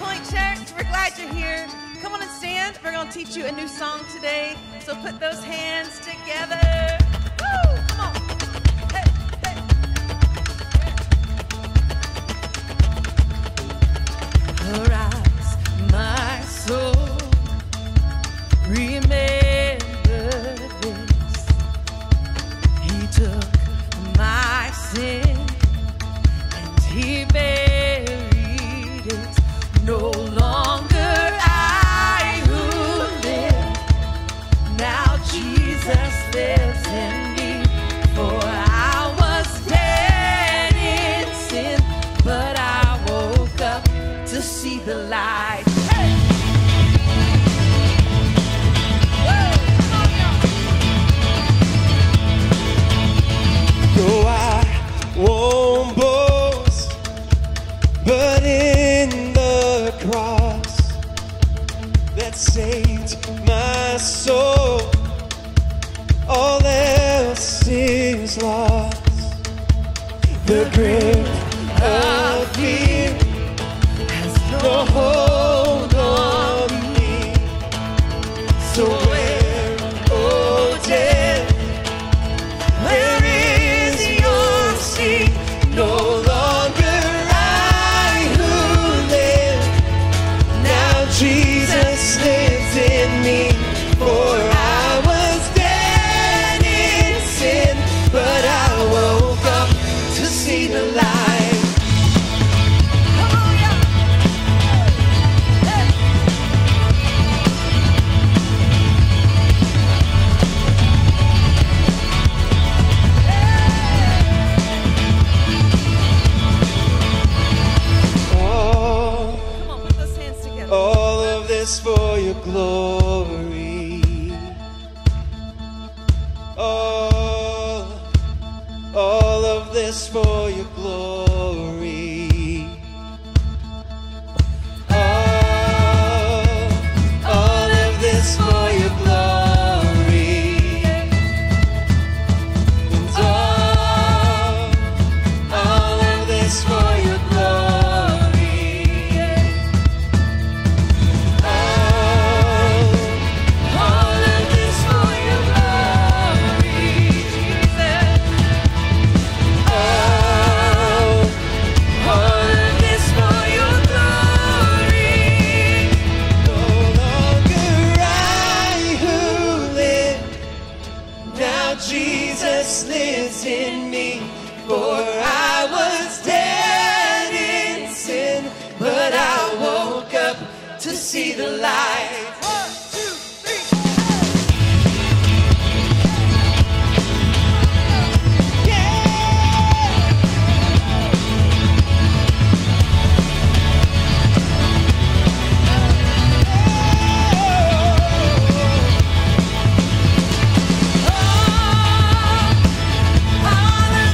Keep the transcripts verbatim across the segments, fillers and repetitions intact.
Point Church, we're glad you're here. Come on and stand. We're going to teach you a new song today. So put those hands together. Woo! Come on. Hey, hey. Arise, my soul. Remember this. He took my sin and he made. No longer I who live, now Jesus lives in me. For I was dead in sin, but I woke up to see the light. Hey! Whoa, though I won't boast, but in cross that saved my soul, all else is lost. The grip of fear has no hold on me. So where, oh death, where is your sting? No Jesus lives in me, for I was dead in sin, but I woke up to see the light. For your glory, all, all of this for your glory, all, all of this for your glory, and all, all of this for your glory. See the light. One, two, three. Hey. Yeah. Oh, all of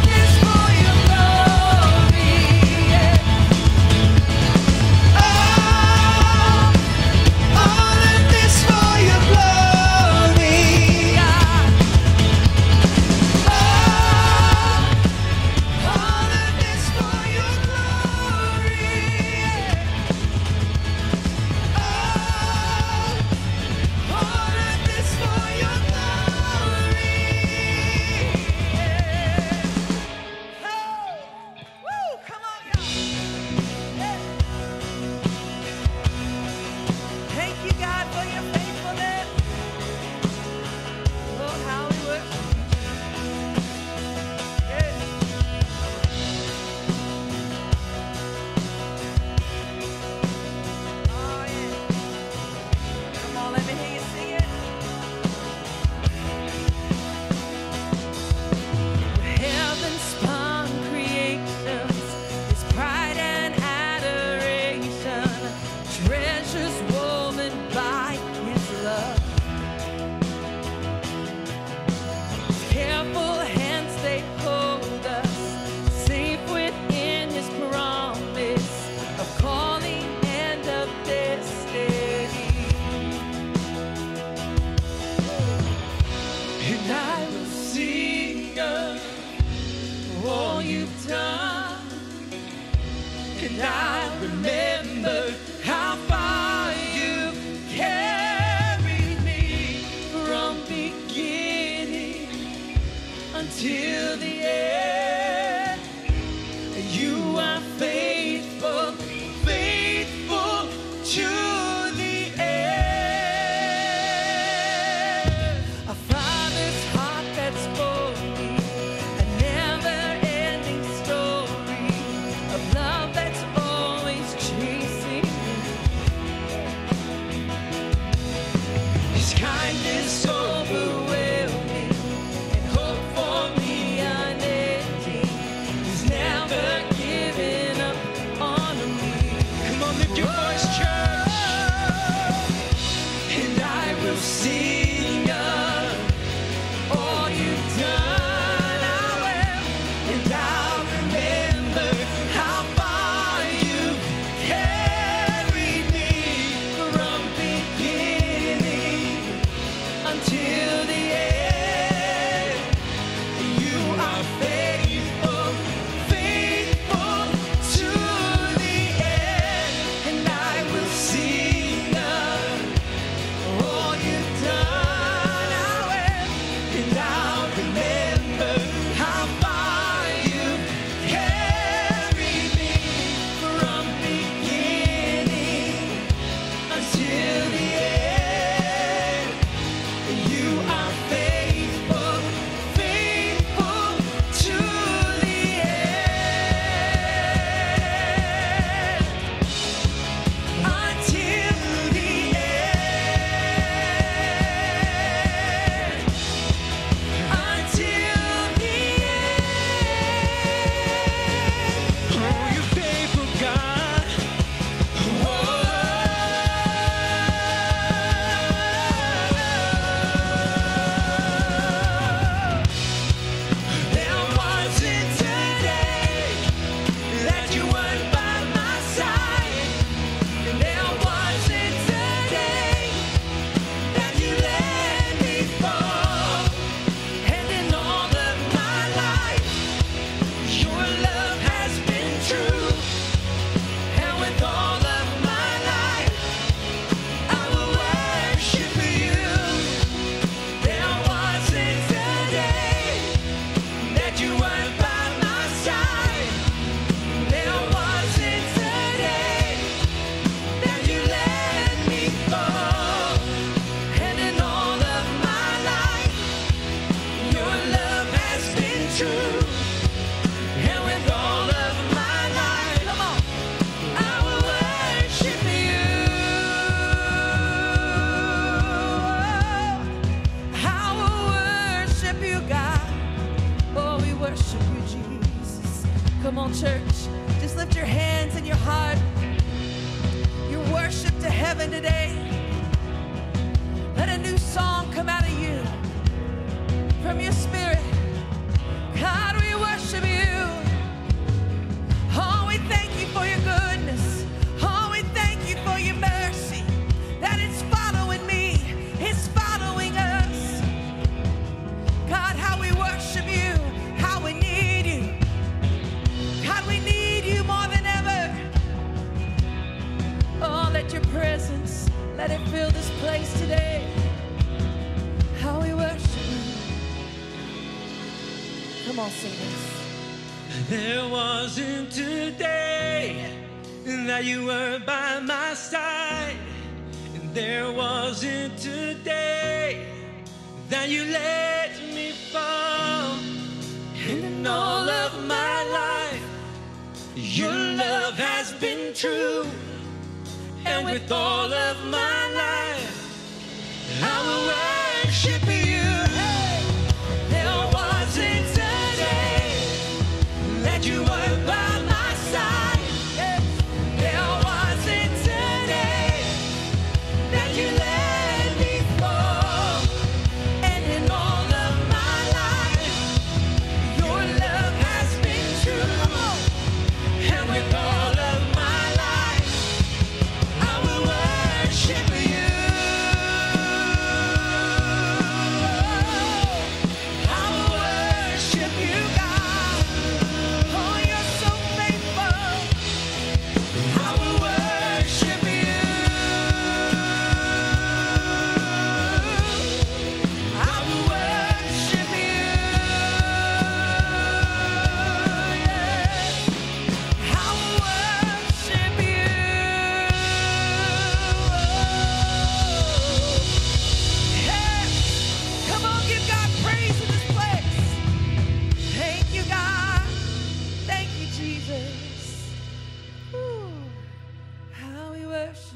this for your glory. Yeah. Done. And I remember how till the end. You are faithful, faithful to the end. A father's heart that's for me, a never-ending story, a love that's always chasing me. His kindness overwhelming.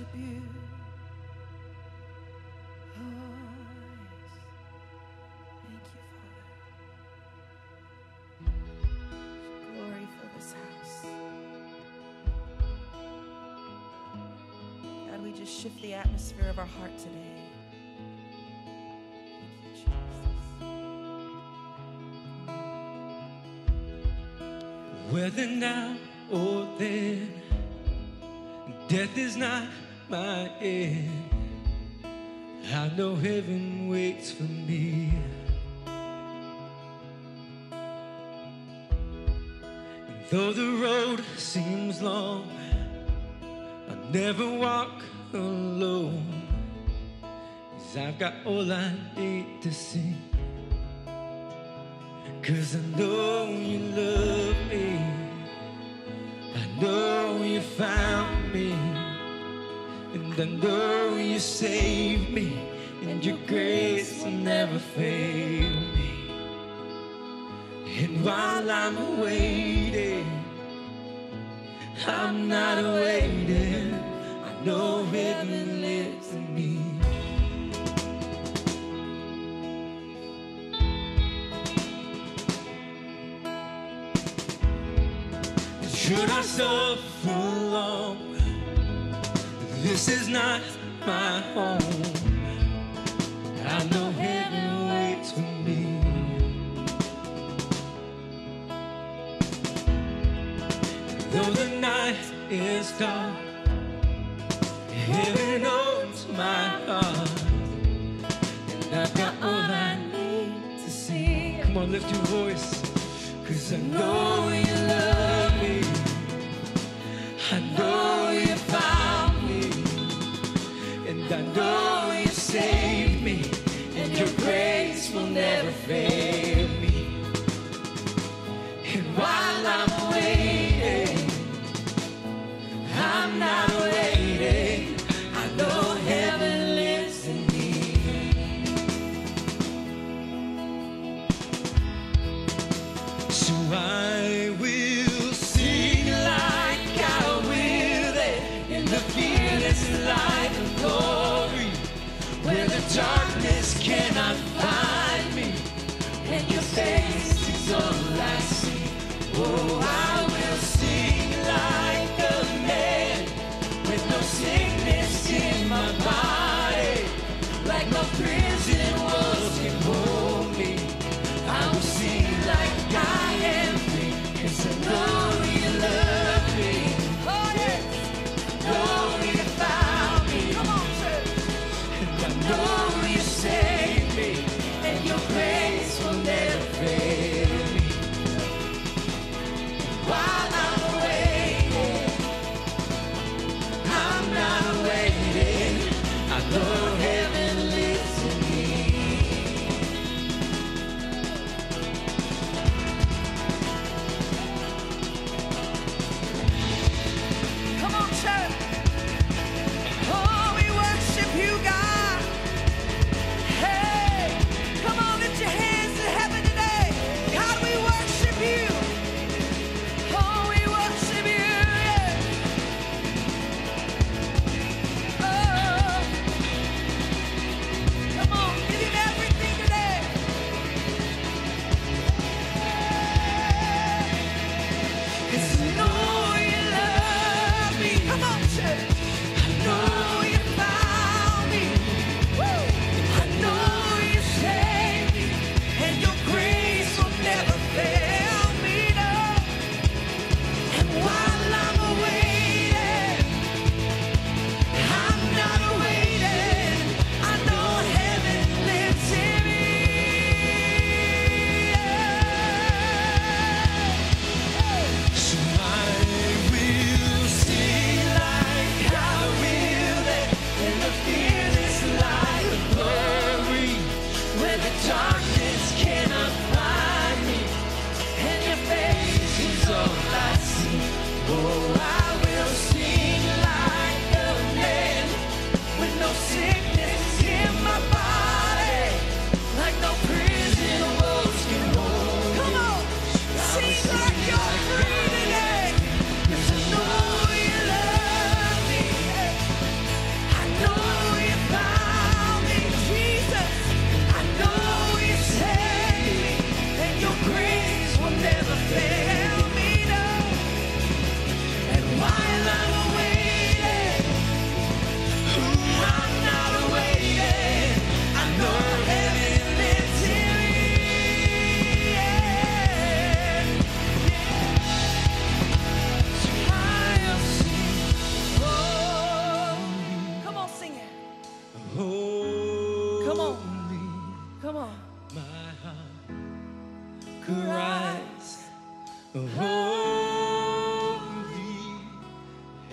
worship you. Oh, yes. Thank you, Father. Glory for this house. God, we just shift the atmosphere of our heart today. Whether now or then, death is not my end. I know heaven waits for me. And though the road seems long, I never walk alone, 'cause I've got all I need to see. 'Cause I know you love me, I know you found me, and I know you saved me, and your grace will never fail me. And while I'm waiting, I'm not waiting, I know heaven lives in me. Should I suffer long? This is not my home. I know heaven waits for me. Though the night is dark, heaven owns my heart, and I've got all I need to see. Come on, lift your voice. 'Cause I know you love me, I know you found me, and I know you saved me, and your grace will never fail me. And while I'm waiting, I'm not waiting, I know heaven lives in me. So I will sing like I will it in the fearless light of glory, where the darkness cannot find me,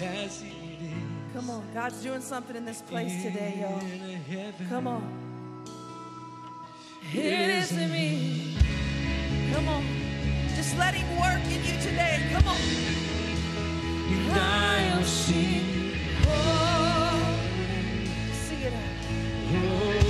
as it is. Come on, God's doing something in this place in today, y'all. Come on. It is in me. Come on. Just let Him work in you today. Come on. And I'll sing. Oh. Sing it out. Oh.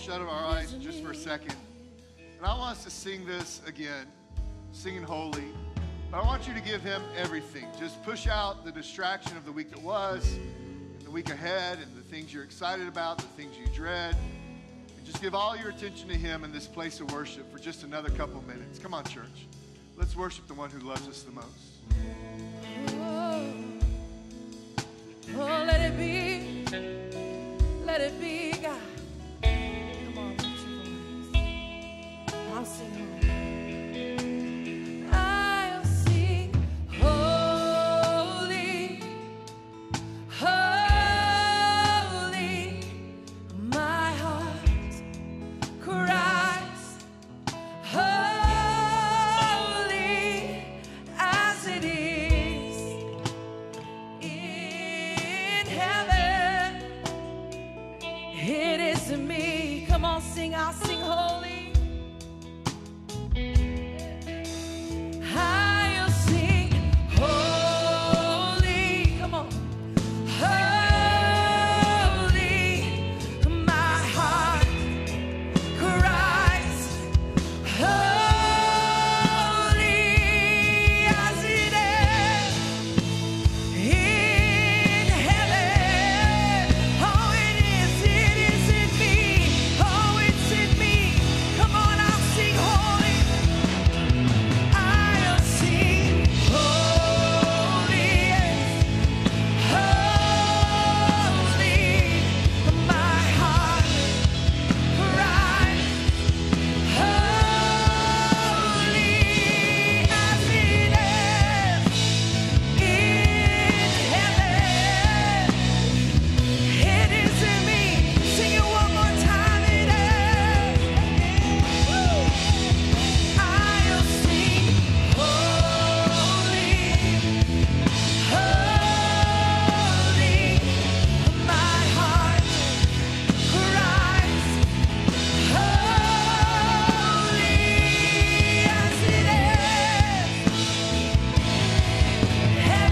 Shut our eyes just for a second. And I want us to sing this again, singing holy. But I want you to give Him everything. Just push out the distraction of the week that was, and the week ahead, and the things you're excited about, the things you dread. And just give all your attention to Him in this place of worship for just another couple minutes. Come on, church. Let's worship the one who loves us the most. Oh, oh let it be. Let it be, God. I'll sing, I'll sing, holy, holy, my heart cries. rising holy. I'll sing holy. Come on. Holy, my heart cries. Holy as it is in heaven. Oh, it is, it is in me. Oh, it's in me. Come on, I'll sing holy. I'll sing holy, yes, holy, my heart cries, holy as it is in heaven. It is in me. Sing it one more time. It is. Woo. I'll sing holy, holy. My heart cries, holy as it is. Heaven, it is in me. Oh, it is in me. Amen.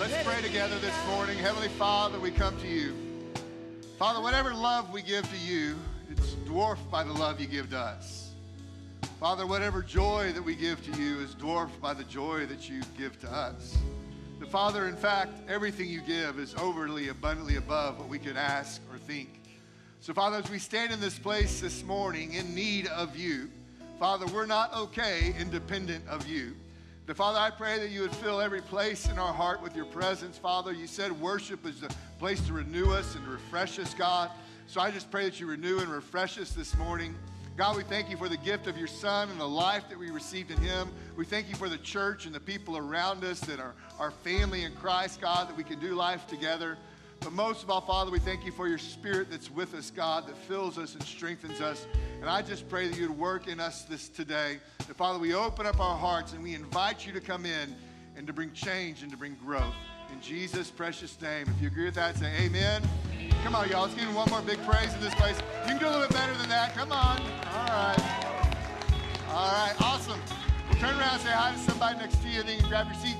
Let's pray together this morning. Heavenly Father, we come to you. Father, whatever love we give to you, it's dwarfed by the love you give to us. Father, whatever joy that we give to you is dwarfed by the joy that you give to us. The Father, in fact, everything you give is overly abundantly above what we could ask or think. So, Father, as we stand in this place this morning in need of you, Father, we're not okay independent of you. The Father, I pray that you would fill every place in our heart with your presence, Father. You said worship is the place to renew us and refresh us, God. So I just pray that you renew and refresh us this morning. God, we thank you for the gift of your Son and the life that we received in him. We thank you for the church and the people around us that are our family in Christ, God, that we can do life together. But most of all, Father, we thank you for your spirit that's with us, God, that fills us and strengthens us. And I just pray that you'd work in us this today. That, Father, we open up our hearts and we invite you to come in and to bring change and to bring growth. In Jesus' precious name. If you agree with that, say amen. Come on, y'all. Let's give him one more big praise in this place. You can do a little bit better than that. Come on. All right. All right. Awesome. Well, turn around and say hi to somebody next to you, and then you can grab your seats.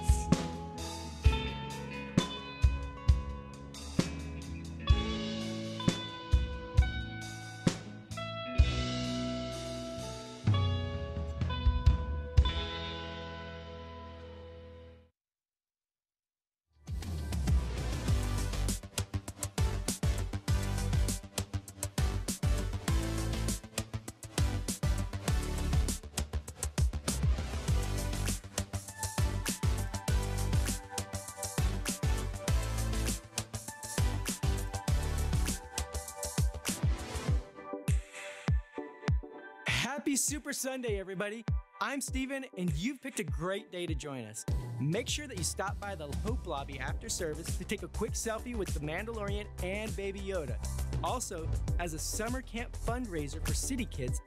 Happy Super Sunday, everybody. I'm Steven, and you've picked a great day to join us. Make sure that you stop by the Hope Lobby after service to take a quick selfie with the Mandalorian and Baby Yoda. Also, as a summer camp fundraiser for City Kids,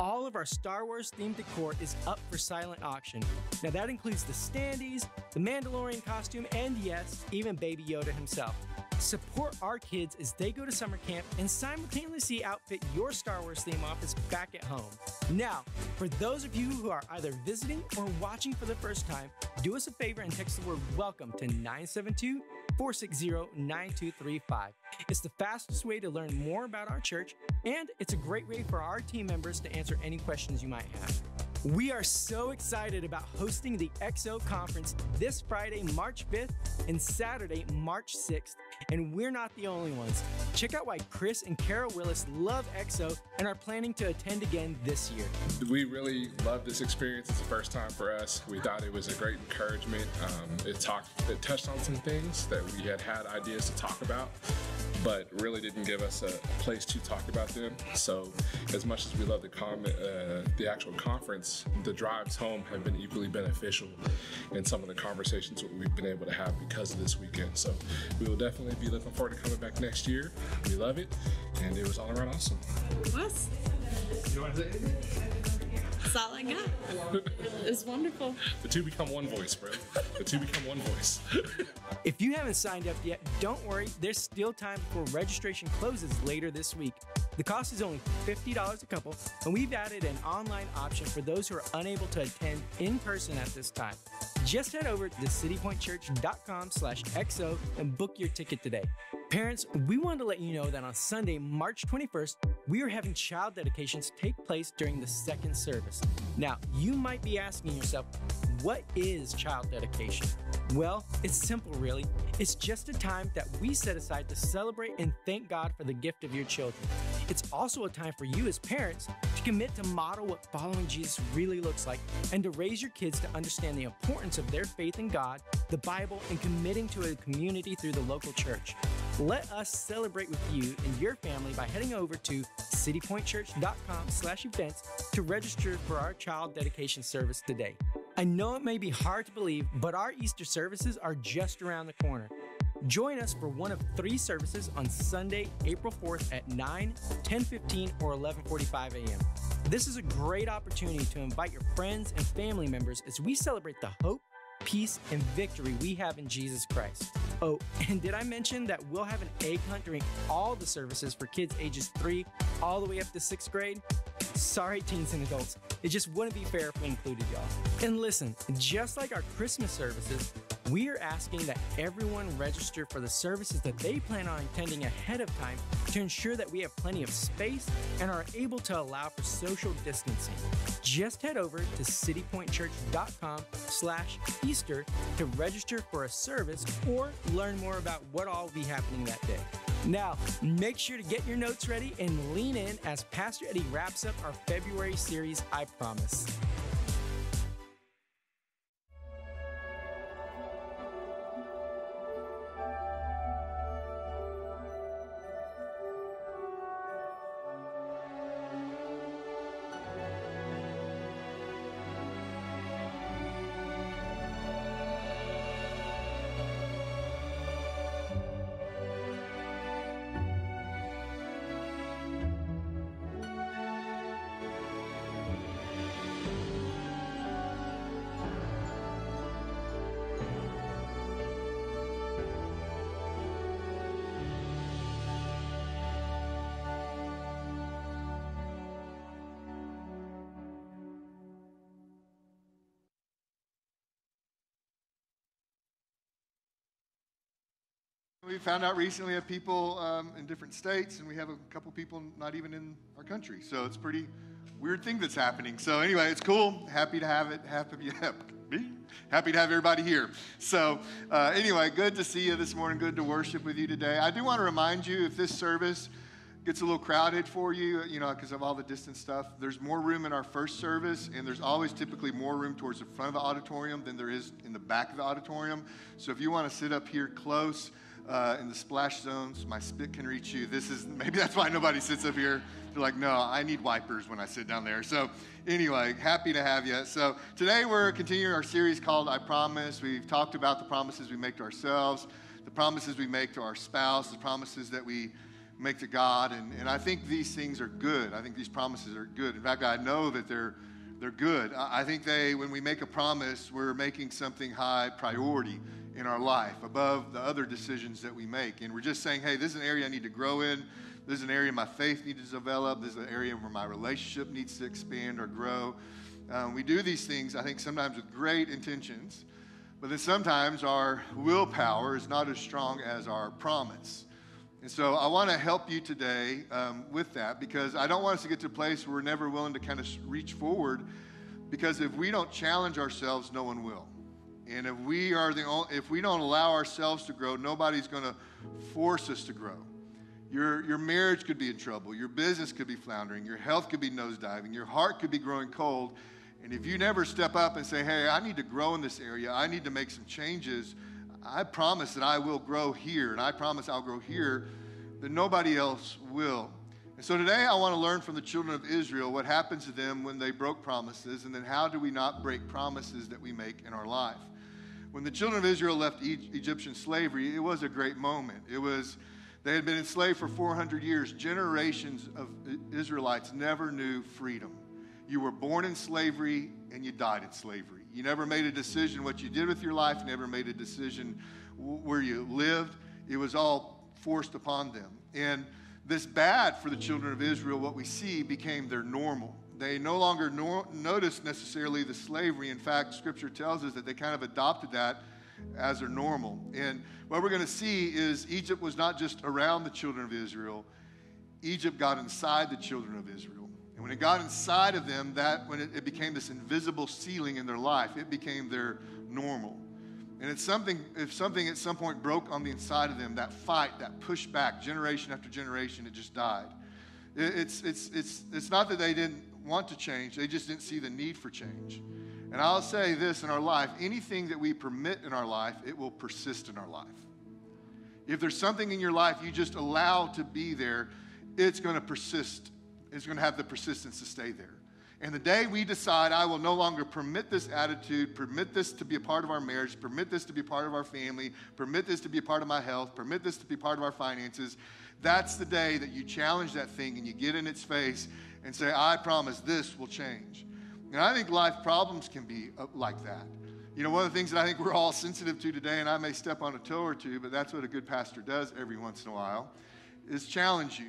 all of our Star Wars themed decor is up for silent auction. Now that includes the standees, the Mandalorian costume, and yes, even Baby Yoda himself. Support our kids as they go to summer camp and simultaneously outfit your Star Wars theme office back at home. Now, for those of you who are either visiting or watching for the first time, do us a favor and text the word WELCOME to nine seven two, four six zero, nine two three five. It's the fastest way to learn more about our church, and it's a great way for our team members to answer any questions you might have. We are so excited about hosting the X O Conference this Friday, March fifth, and Saturday, March sixth, and we're not the only ones. Check out why Chris and Kara Willis love X O and are planning to attend again this year. We really love this experience. It's the first time for us. We thought it was a great encouragement. Um, it, talked, it touched on some things that we had had ideas to talk about, but really didn't give us a place to talk about them. So as much as we love the, com uh, the actual conference, the drives home have been equally beneficial in some of the conversations that we've been able to have because of this weekend. So we will definitely be looking forward to coming back next year. We love it, and it was all around awesome. What? You want to say anything? That's all I got. It was wonderful. The two become one voice, bro. The two become one voice. If you haven't signed up yet, don't worry. There's still time before registration closes later this week. The cost is only fifty dollars a couple, and we've added an online option for those who are unable to attend in person at this time. Just head over to city point church dot com slash X O and book your ticket today. Parents, we wanted to let you know that on Sunday, March twenty-first, we are having child dedications take place during the second service. Now, you might be asking yourself, what is child dedication? Well, it's simple, really. It's just a time that we set aside to celebrate and thank God for the gift of your children. It's also a time for you as parents to commit to model what following Jesus really looks like and to raise your kids to understand the importance of their faith in God, the Bible, and committing to a community through the local church. Let us celebrate with you and your family by heading over to city point church dot com slash events to register for our child dedication service today. I know it may be hard to believe, but our Easter services are just around the corner. Join us for one of three services on Sunday, April fourth at nine, ten fifteen, or eleven forty-five a m This is a great opportunity to invite your friends and family members as we celebrate the hope, peace, and victory we have in Jesus Christ. Oh, and did I mention that we'll have an egg hunt during all the services for kids ages three all the way up to sixth grade? Sorry, teens and adults. It just wouldn't be fair if we included y'all. And listen, just like our Christmas services, we are asking that everyone register for the services that they plan on attending ahead of time to ensure that we have plenty of space and are able to allow for social distancing. Just head over to city point church dot com slash Easter to register for a service or learn more about what all will be happening that day. Now, make sure to get your notes ready and lean in as Pastor Eddie wraps up our February series, I Promise. We found out recently of people um, in different states, and we have a couple people not even in our country. So it's a pretty weird thing that's happening. So anyway, it's cool. Happy to have it. Happy to have me. Happy to have everybody here. So uh, anyway, good to see you this morning. Good to worship with you today. I do want to remind you, if this service gets a little crowded for you, you know, because of all the distance stuff, there's more room in our first service, and there's always typically more room towards the front of the auditorium than there is in the back of the auditorium. So if you want to sit up here close, Uh, in the splash zones, my spit can reach you. This is, maybe that's why nobody sits up here. They're like, no, I need wipers when I sit down there. So anyway, happy to have you. So today we're continuing our series called I Promise. We've talked about the promises we make to ourselves, the promises we make to our spouse, the promises that we make to God. And, and I think these things are good. I think these promises are good. In fact, I know that they're They're good. I think they, when we make a promise, we're making something high priority in our life above the other decisions that we make. And we're just saying, hey, this is an area I need to grow in. This is an area my faith needs to develop. This is an area where my relationship needs to expand or grow. Um, we do these things, I think, sometimes with great intentions, but then sometimes our willpower is not as strong as our promise. And so I want to help you today um, with that, because I don't want us to get to a place where we're never willing to kind of reach forward, because if we don't challenge ourselves, no one will. And if we are the only, if we don't allow ourselves to grow, nobody's going to force us to grow. Your, your marriage could be in trouble. Your business could be floundering. Your health could be nosediving. Your heart could be growing cold. And if you never step up and say, hey, I need to grow in this area, I need to make some changes, I promise that I will grow here, and I promise I'll grow here, that nobody else will. And so today I want to learn from the children of Israel what happened to them when they broke promises, and then how do we not break promises that we make in our life. When the children of Israel left e- Egyptian slavery, it was a great moment. It was, they had been enslaved for four hundred years. Generations of Israelites never knew freedom. You were born in slavery and you died in slavery. You never made a decision what you did with your life, never made a decision where you lived. It was all forced upon them. And this bad for the children of Israel, what we see, became their normal. They no longer nor- noticed necessarily the slavery. In fact, Scripture tells us that they kind of adopted that as their normal. And what we're going to see is Egypt was not just around the children of Israel. Egypt got inside the children of Israel. And when it got inside of them, that when it, it became this invisible ceiling in their life, it became their normal. And it's something, if something at some point broke on the inside of them, that fight, that pushback, generation after generation, it just died. It, it's, it's, it's, it's not that they didn't want to change, they just didn't see the need for change. And I'll say this in our life, anything that we permit in our life, it will persist in our life. If there's something in your life you just allow to be there, it's going to persist. It's going to have the persistence to stay there. And the day we decide, I will no longer permit this attitude, permit this to be a part of our marriage, permit this to be a part of our family, permit this to be a part of my health, permit this to be part of our finances, that's the day that you challenge that thing and you get in its face and say, I promise this will change. And I think life problems can be like that. You know, one of the things that I think we're all sensitive to today, and I may step on a toe or two, but that's what a good pastor does every once in a while, is challenge you.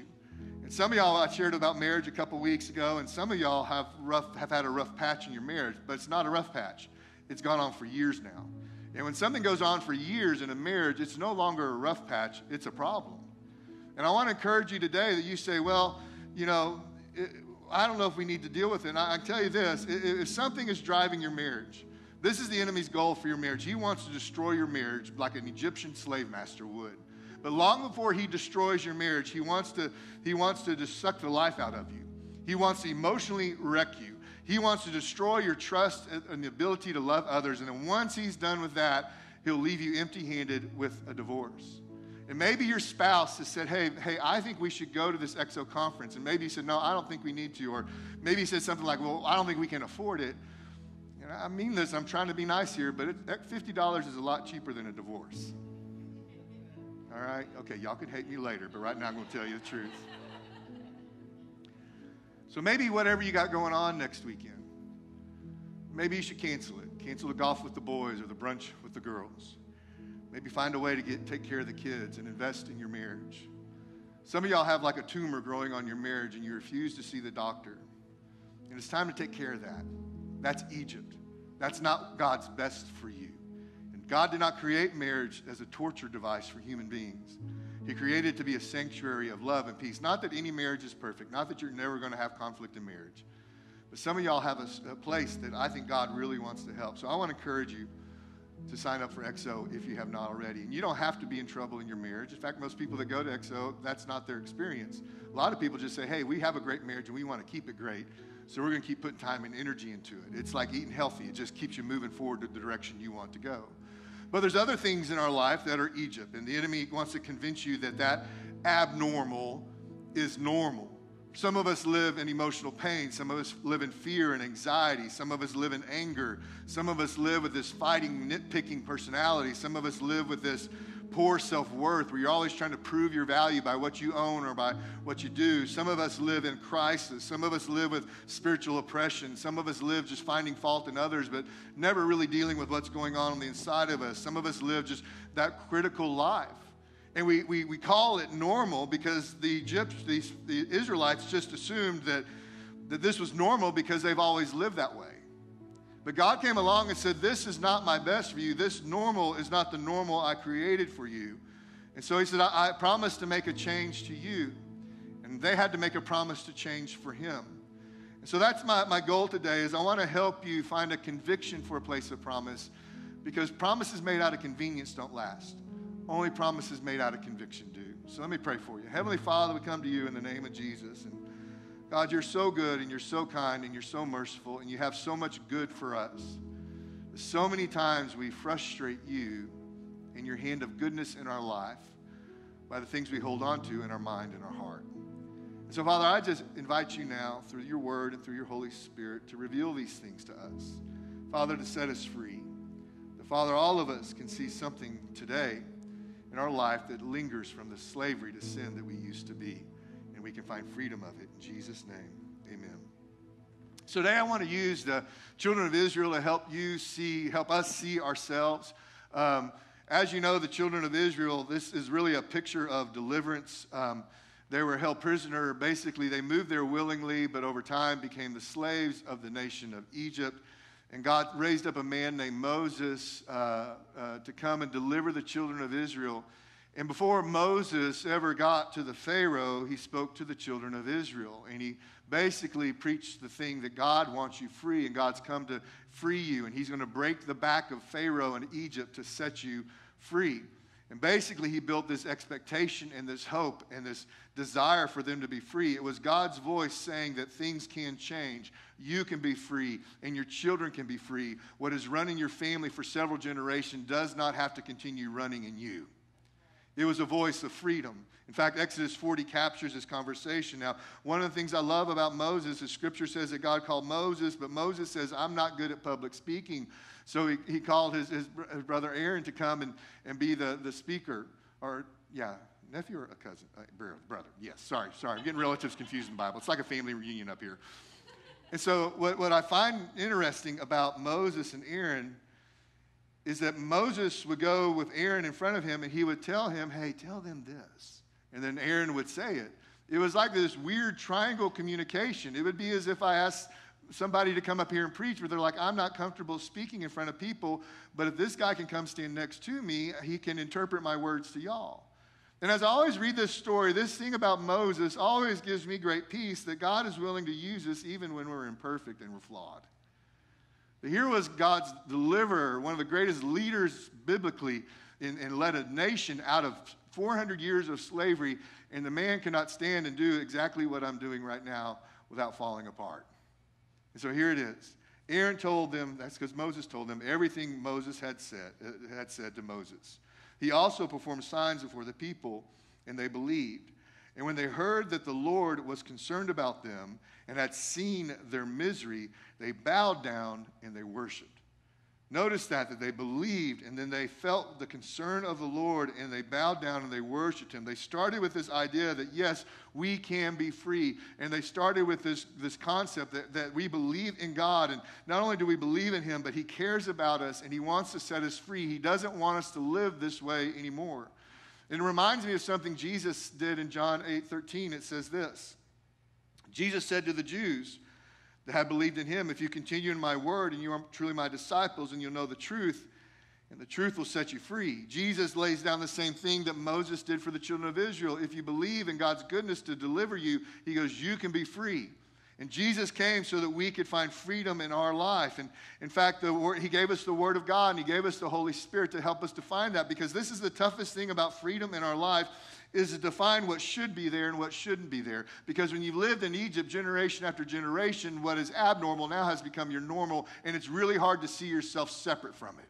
And some of y'all, I shared about marriage a couple weeks ago, and some of y'all have rough, have had a rough patch in your marriage, but it's not a rough patch. It's gone on for years now. And when something goes on for years in a marriage, it's no longer a rough patch, it's a problem. And I want to encourage you today that you say, well, you know, it, I don't know if we need to deal with it. And I, I tell you this, if something is driving your marriage, this is the enemy's goal for your marriage. He wants to destroy your marriage like an Egyptian slave master would. But long before he destroys your marriage, he wants to he wants to just suck the life out of you. He wants to emotionally wreck you. He wants to destroy your trust and the ability to love others. And then once he's done with that, he'll leave you empty-handed with a divorce. And maybe your spouse has said, hey, hey, I think we should go to this X O conference. And maybe he said, no, I don't think we need to. Or maybe he said something like, well, I don't think we can afford it. And I mean this, I'm trying to be nice here, but it, fifty dollars is a lot cheaper than a divorce. All right? Okay, y'all can hate me later, but right now I'm going to tell you the truth. So maybe whatever you got going on next weekend, maybe you should cancel it. Cancel the golf with the boys or the brunch with the girls. Maybe find a way to get take care of the kids and invest in your marriage. Some of y'all have like a tumor growing on your marriage and you refuse to see the doctor. And it's time to take care of that. That's Egypt. That's not God's best for you. And God did not create marriage as a torture device for human beings. He created it to be a sanctuary of love and peace. Not that any marriage is perfect. Not that you're never going to have conflict in marriage. But some of y'all have a, a place that I think God really wants to help. So I want to encourage you to sign up for X O if you have not already. And you don't have to be in trouble in your marriage. In fact, most people that go to X O, that's not their experience. A lot of people just say, hey, we have a great marriage and we want to keep it great, so we're going to keep putting time and energy into it. It's like eating healthy. It just keeps you moving forward to the direction you want to go. But there's other things in our life that are Egypt, and the enemy wants to convince you that that abnormal is normal. Some of us live in emotional pain. Some of us live in fear and anxiety. Some of us live in anger. Some of us live with this fighting, nitpicking personality. Some of us live with this poor self-worth where you're always trying to prove your value by what you own or by what you do. Some of us live in crisis. Some of us live with spiritual oppression. Some of us live just finding fault in others but never really dealing with what's going on on the inside of us. Some of us live just that critical life. And we, we we call it normal because the Egyptians, the, the Israelites just assumed that, that this was normal because they've always lived that way. But God came along and said, this is not my best for you. This normal is not the normal I created for you. And so he said, I, I promised to make a change to you. And they had to make a promise to change for him. And so that's my, my goal today is I want to help you find a conviction for a place of promise, because promises made out of convenience don't last. Only promises made out of conviction do. So let me pray for you. Heavenly Father, we come to you in the name of Jesus. And God, you're so good and you're so kind and you're so merciful and you have so much good for us. So many times we frustrate you in your hand of goodness in our life by the things we hold on to in our mind and our heart. And so, Father, I just invite you now through your word and through your Holy Spirit to reveal these things to us. Father, to set us free. But Father, all of us can see something today in our life that lingers from the slavery to sin that we used to be. And we can find freedom of it. In Jesus' name, amen. So today I want to use the children of Israel to help you see, help us see ourselves. Um, as you know, the children of Israel, this is really a picture of deliverance. Um, they were held prisoner. Basically, they moved there willingly, but over time became the slaves of the nation of Egypt. And God raised up a man named Moses uh, uh, to come and deliver the children of Israel. And before Moses ever got to the Pharaoh, he spoke to the children of Israel. And he basically preached the thing that God wants you free, and God's come to free you. And he's going to break the back of Pharaoh and Egypt to set you free. And basically, he built this expectation and this hope and this desire for them to be free. It was God's voice saying that things can change. You can be free, and your children can be free. What is running your family for several generations does not have to continue running in you. It was a voice of freedom. In fact, Exodus forty captures this conversation. Now, one of the things I love about Moses is Scripture says that God called Moses, but Moses says, I'm not good at public speaking. So he, he called his, his, his brother Aaron to come and, and be the, the speaker. Or, yeah, nephew or a cousin? Brother, yes, sorry, sorry. I'm getting relatives confused in the Bible. It's like a family reunion up here. And so what, what I find interesting about Moses and Aaron is that Moses would go with Aaron in front of him, and he would tell him, hey, tell them this. And then Aaron would say it. It was like this weird triangle communication. It would be as if I asked somebody to come up here and preach, but they're like, I'm not comfortable speaking in front of people, but if this guy can come stand next to me, he can interpret my words to y'all. And as I always read this story, this thing about Moses always gives me great peace that God is willing to use us even when we're imperfect and we're flawed. Here was God's deliverer, one of the greatest leaders biblically, and, and led a nation out of four hundred years of slavery, and the man cannot stand and do exactly what I'm doing right now without falling apart. And so here it is. Aaron told them, that's because Moses told them, everything Moses had said, had said to Moses. He also performed signs before the people, and they believed. And when they heard that the Lord was concerned about them and had seen their misery, they bowed down and they worshiped. Notice that, that they believed, and then they felt the concern of the Lord, and they bowed down and they worshiped him. They started with this idea that, yes, we can be free. And they started with this, this concept that, that we believe in God. And not only do we believe in him, but he cares about us, and he wants to set us free. He doesn't want us to live this way anymore. It reminds me of something Jesus did in John eight thirteen. It says this. Jesus said to the Jews that had believed in him, if you continue in my word and you are truly my disciples, and you'll know the truth, and the truth will set you free. Jesus lays down the same thing that Moses did for the children of Israel. If you believe in God's goodness to deliver you, he goes, you can be free. And Jesus came so that we could find freedom in our life. And in fact, the word, he gave us the word of God, and he gave us the Holy Spirit to help us define that, because this is the toughest thing about freedom in our life, is to define what should be there and what shouldn't be there. Because when you've lived in Egypt generation after generation, what is abnormal now has become your normal, and it's really hard to see yourself separate from it.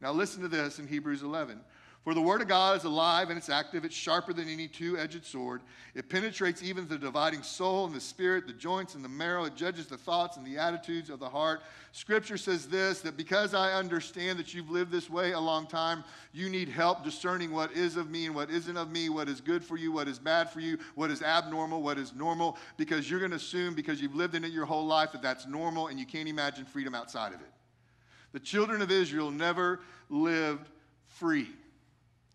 Now listen to this in Hebrews eleven. For the word of God is alive and it's active. It's sharper than any two-edged sword. It penetrates even the dividing soul and the spirit, the joints and the marrow. It judges the thoughts and the attitudes of the heart. Scripture says this, that because I understand that you've lived this way a long time, you need help discerning what is of me and what isn't of me, what is good for you, what is bad for you, what is abnormal, what is normal, because you're going to assume, because you've lived in it your whole life, that that's normal, and you can't imagine freedom outside of it. The children of Israel never lived free.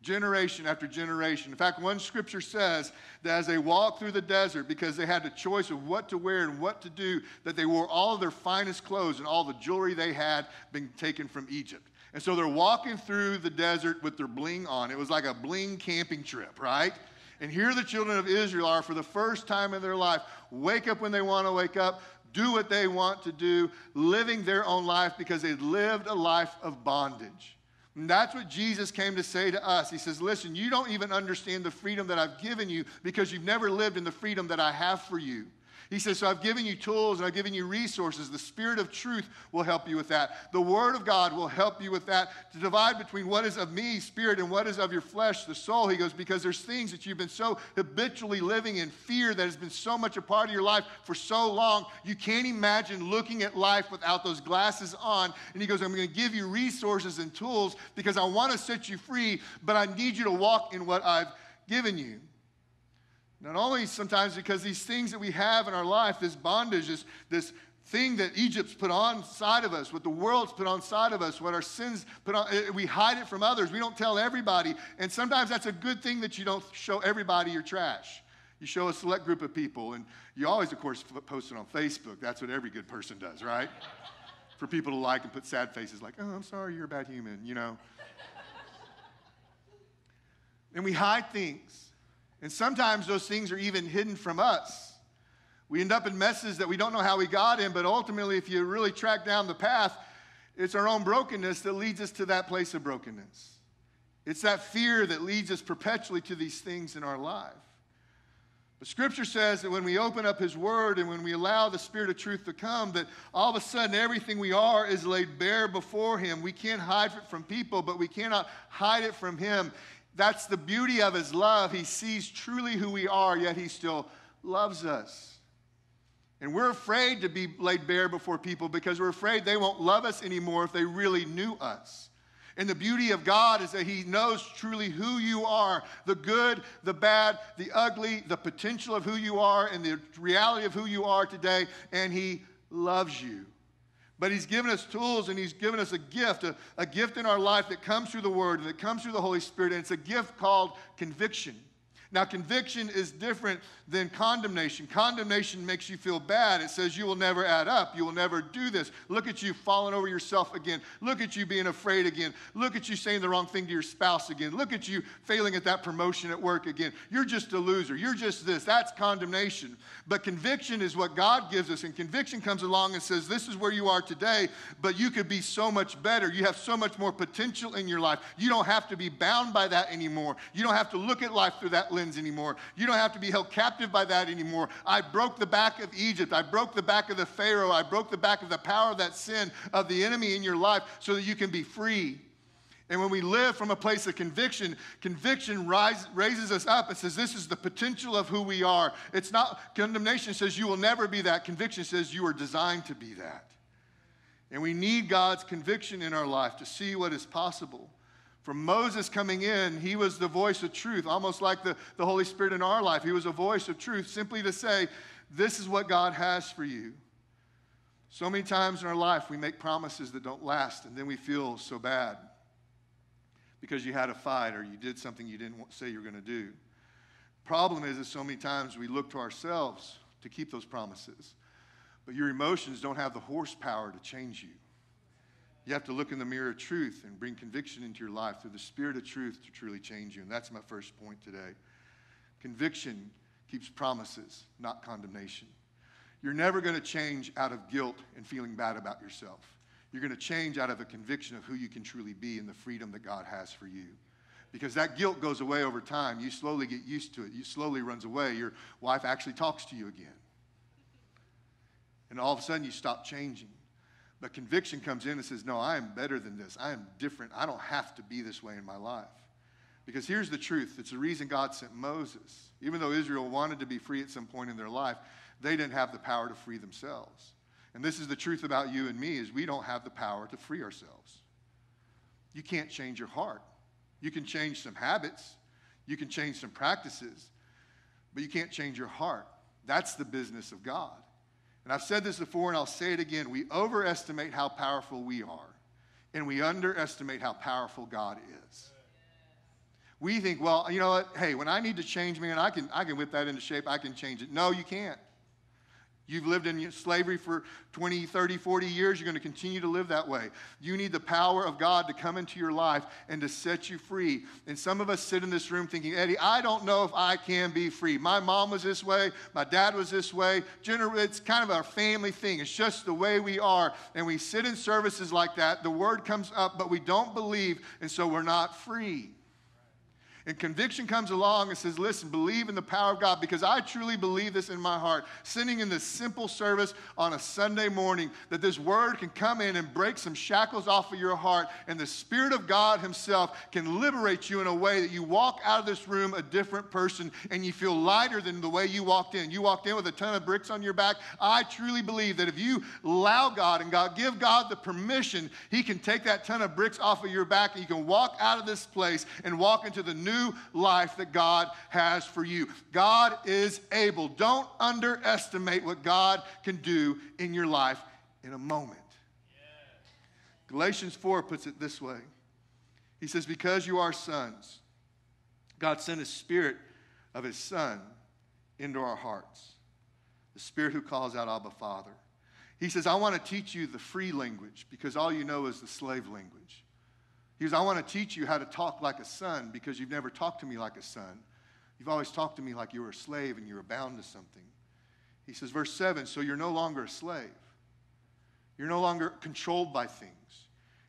Generation after generation. In fact, one scripture says that as they walked through the desert, because they had the choice of what to wear and what to do, that they wore all of their finest clothes, and all the jewelry they had been taken from Egypt. And so they're walking through the desert with their bling on. It was like a bling camping trip, right? And here the children of Israel are, for the first time in their life, wake up when they want to wake up, do what they want to do, living their own life because they lived a life of bondage. And that's what Jesus came to say to us. He says, listen, you don't even understand the freedom that I've given you because you've never lived in the freedom that I have for you. He says, so I've given you tools and I've given you resources. The Spirit of truth will help you with that. The Word of God will help you with that, to divide between what is of me, spirit, and what is of your flesh, the soul. He goes, because there's things that you've been so habitually living in fear that has been so much a part of your life for so long, you can't imagine looking at life without those glasses on. And he goes, I'm going to give you resources and tools because I want to set you free, but I need you to walk in what I've given you. Not only sometimes because these things that we have in our life, this bondage, this, this thing that Egypt's put on side of us, what the world's put on side of us, what our sins put on, we hide it from others. We don't tell everybody. And sometimes that's a good thing that you don't show everybody your trash. You show a select group of people, and you always, of course, post it on Facebook. That's what every good person does, right? For people to like and put sad faces like, oh, I'm sorry, you're a bad human, you know. And we hide things. And sometimes those things are even hidden from us. We end up in messes that we don't know how we got in, but ultimately, if you really track down the path, it's our own brokenness that leads us to that place of brokenness. It's that fear that leads us perpetually to these things in our life. But Scripture says that when we open up His Word and when we allow the Spirit of truth to come, that all of a sudden everything we are is laid bare before Him. We can't hide it from people, but we cannot hide it from Him. That's the beauty of His love. He sees truly who we are, yet He still loves us. And we're afraid to be laid bare before people because we're afraid they won't love us anymore if they really knew us. And the beauty of God is that He knows truly who you are, the good, the bad, the ugly, the potential of who you are, and the reality of who you are today, and He loves you. But He's given us tools, and He's given us a gift, a, a gift in our life that comes through the Word, that comes through the Holy Spirit, and it's a gift called conviction. Now, conviction is different than condemnation. Condemnation makes you feel bad. It says you will never add up. You will never do this. Look at you falling over yourself again. Look at you being afraid again. Look at you saying the wrong thing to your spouse again. Look at you failing at that promotion at work again. You're just a loser. You're just this. That's condemnation. But conviction is what God gives us, and conviction comes along and says this is where you are today, but you could be so much better. You have so much more potential in your life. You don't have to be bound by that anymore. You don't have to look at life through that lens anymore. You don't have to be held captive by that anymore. I broke the back of Egypt. I broke the back of the Pharaoh. I broke the back of the power of that sin of the enemy in your life so that you can be free. And when we live from a place of conviction, conviction rise, raises us up and says this is the potential of who we are. It's not, condemnation says you will never be that. Conviction says you are designed to be that. And we need God's conviction in our life to see what is possible. From Moses coming in, he was the voice of truth, almost like the, the Holy Spirit in our life. He was a voice of truth simply to say, this is what God has for you. So many times in our life, we make promises that don't last, and then we feel so bad because you had a fight or you did something you didn't say you were going to do. Problem is that so many times we look to ourselves to keep those promises, but your emotions don't have the horsepower to change you. You have to look in the mirror of truth and bring conviction into your life through the Spirit of truth to truly change you. And that's my first point today. Conviction keeps promises, not condemnation. You're never going to change out of guilt and feeling bad about yourself. You're going to change out of a conviction of who you can truly be and the freedom that God has for you. Because that guilt goes away over time. You slowly get used to it. It slowly runs away. Your wife actually talks to you again. And all of a sudden you stop changing. But conviction comes in and says, no, I am better than this. I am different. I don't have to be this way in my life. Because here's the truth. It's the reason God sent Moses. Even though Israel wanted to be free at some point in their life, they didn't have the power to free themselves. And this is the truth about you and me, is we don't have the power to free ourselves. You can't change your heart. You can change some habits. You can change some practices. But you can't change your heart. That's the business of God. And I've said this before, and I'll say it again. We overestimate how powerful we are, and we underestimate how powerful God is. We think, well, you know what? Hey, when I need to change, man, I can, I can whip that into shape. I can change it. No, you can't. You've lived in slavery for twenty, thirty, forty years. You're going to continue to live that way. You need the power of God to come into your life and to set you free. And some of us sit in this room thinking, Eddie, I don't know if I can be free. My mom was this way. My dad was this way. It's kind of our family thing. It's just the way we are. And we sit in services like that. The word comes up, but we don't believe, and so we're not free. And conviction comes along and says, listen, believe in the power of God, because I truly believe this in my heart, sitting in this simple service on a Sunday morning, that this word can come in and break some shackles off of your heart, and the Spirit of God Himself can liberate you in a way that you walk out of this room a different person, and you feel lighter than the way you walked in. You walked in with a ton of bricks on your back. I truly believe that if you allow God and God give God the permission, He can take that ton of bricks off of your back, and you can walk out of this place and walk into the new new life that God has for you. God is able. Don't underestimate what God can do in your life in a moment. Yeah. Galatians four puts it this way. He says, because you are sons, God sent his spirit of his son into our hearts, the spirit who calls out, Abba, Father. He says, I want to teach you the free language because all you know is the slave language. He says, I want to teach you how to talk like a son because you've never talked to me like a son. You've always talked to me like you were a slave and you were bound to something. He says, verse seven, so you're no longer a slave. You're no longer controlled by things.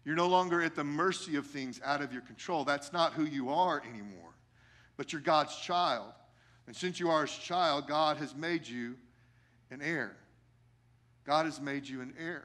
You're no longer at the mercy of things out of your control. That's not who you are anymore, but you're God's child. And since you are his child, God has made you an heir. God has made you an heir.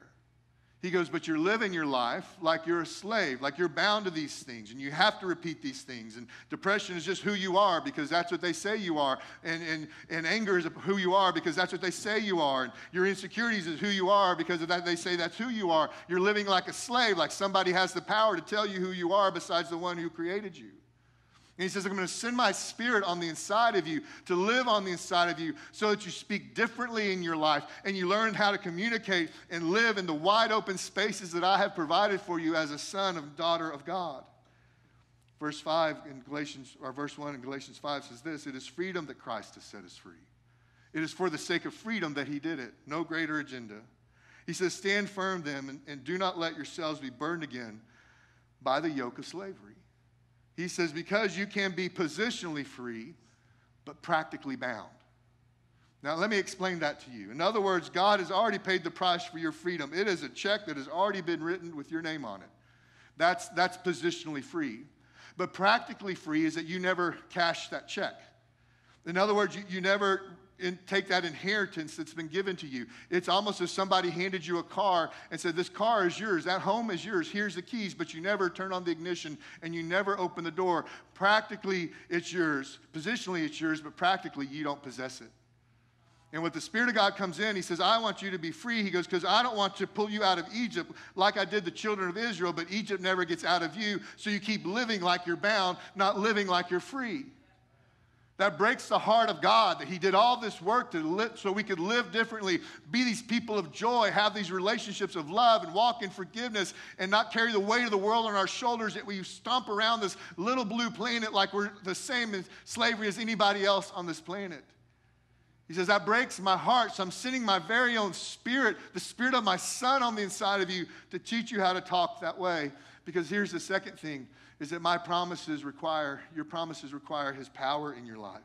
He goes, but you're living your life like you're a slave, like you're bound to these things, and you have to repeat these things. And depression is just who you are because that's what they say you are. And, and, and anger is who you are because that's what they say you are. And your insecurities is who you are because of that they say that's who you are. You're living like a slave, like somebody has the power to tell you who you are besides the one who created you. And he says, I'm going to send my spirit on the inside of you to live on the inside of you so that you speak differently in your life and you learn how to communicate and live in the wide open spaces that I have provided for you as a son and daughter of God. Verse five in Galatians, or verse one in Galatians five says this, it is freedom that Christ has set us free. It is for the sake of freedom that he did it. No greater agenda. He says, stand firm then and, and do not let yourselves be burdened again by the yoke of slavery. He says, because you can be positionally free, but practically bound. Now, let me explain that to you. In other words, God has already paid the price for your freedom. It is a check that has already been written with your name on it. That's, that's positionally free. But practically free is that you never cash that check. In other words, you, you never... and take that inheritance that's been given to you. It's almost as somebody handed you a car and said, this car is yours, that home is yours, here's the keys, but you never turn on the ignition and you never open the door. Practically, it's yours. Positionally, it's yours, but practically, you don't possess it. And when the Spirit of God comes in, he says, I want you to be free. He goes, because I don't want to pull you out of Egypt like I did the children of Israel, but Egypt never gets out of you, so you keep living like you're bound, not living like you're free. That breaks the heart of God, that he did all this work to live, so we could live differently, be these people of joy, have these relationships of love, and walk in forgiveness, and not carry the weight of the world on our shoulders, that we stomp around this little blue planet like we're the same in slavery as anybody else on this planet. He says, that breaks my heart, so I'm sending my very own spirit, the spirit of my son on the inside of you, to teach you how to talk that way. Because here's the second thing, is that my promises require, your promises require his power in your life.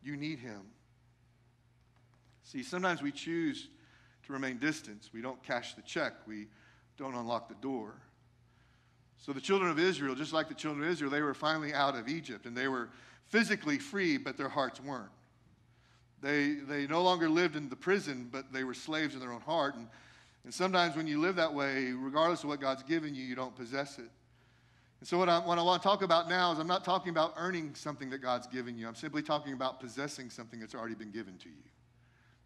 You need him. See, sometimes we choose to remain distant. We don't cash the check. We don't unlock the door. So the children of Israel, just like the children of Israel, they were finally out of Egypt, and they were physically free, but their hearts weren't. They, they no longer lived in the prison, but they were slaves in their own heart. And, and sometimes when you live that way, regardless of what God's given you, you don't possess it. And so what I, what I want to talk about now is I'm not talking about earning something that God's given you. I'm simply talking about possessing something that's already been given to you.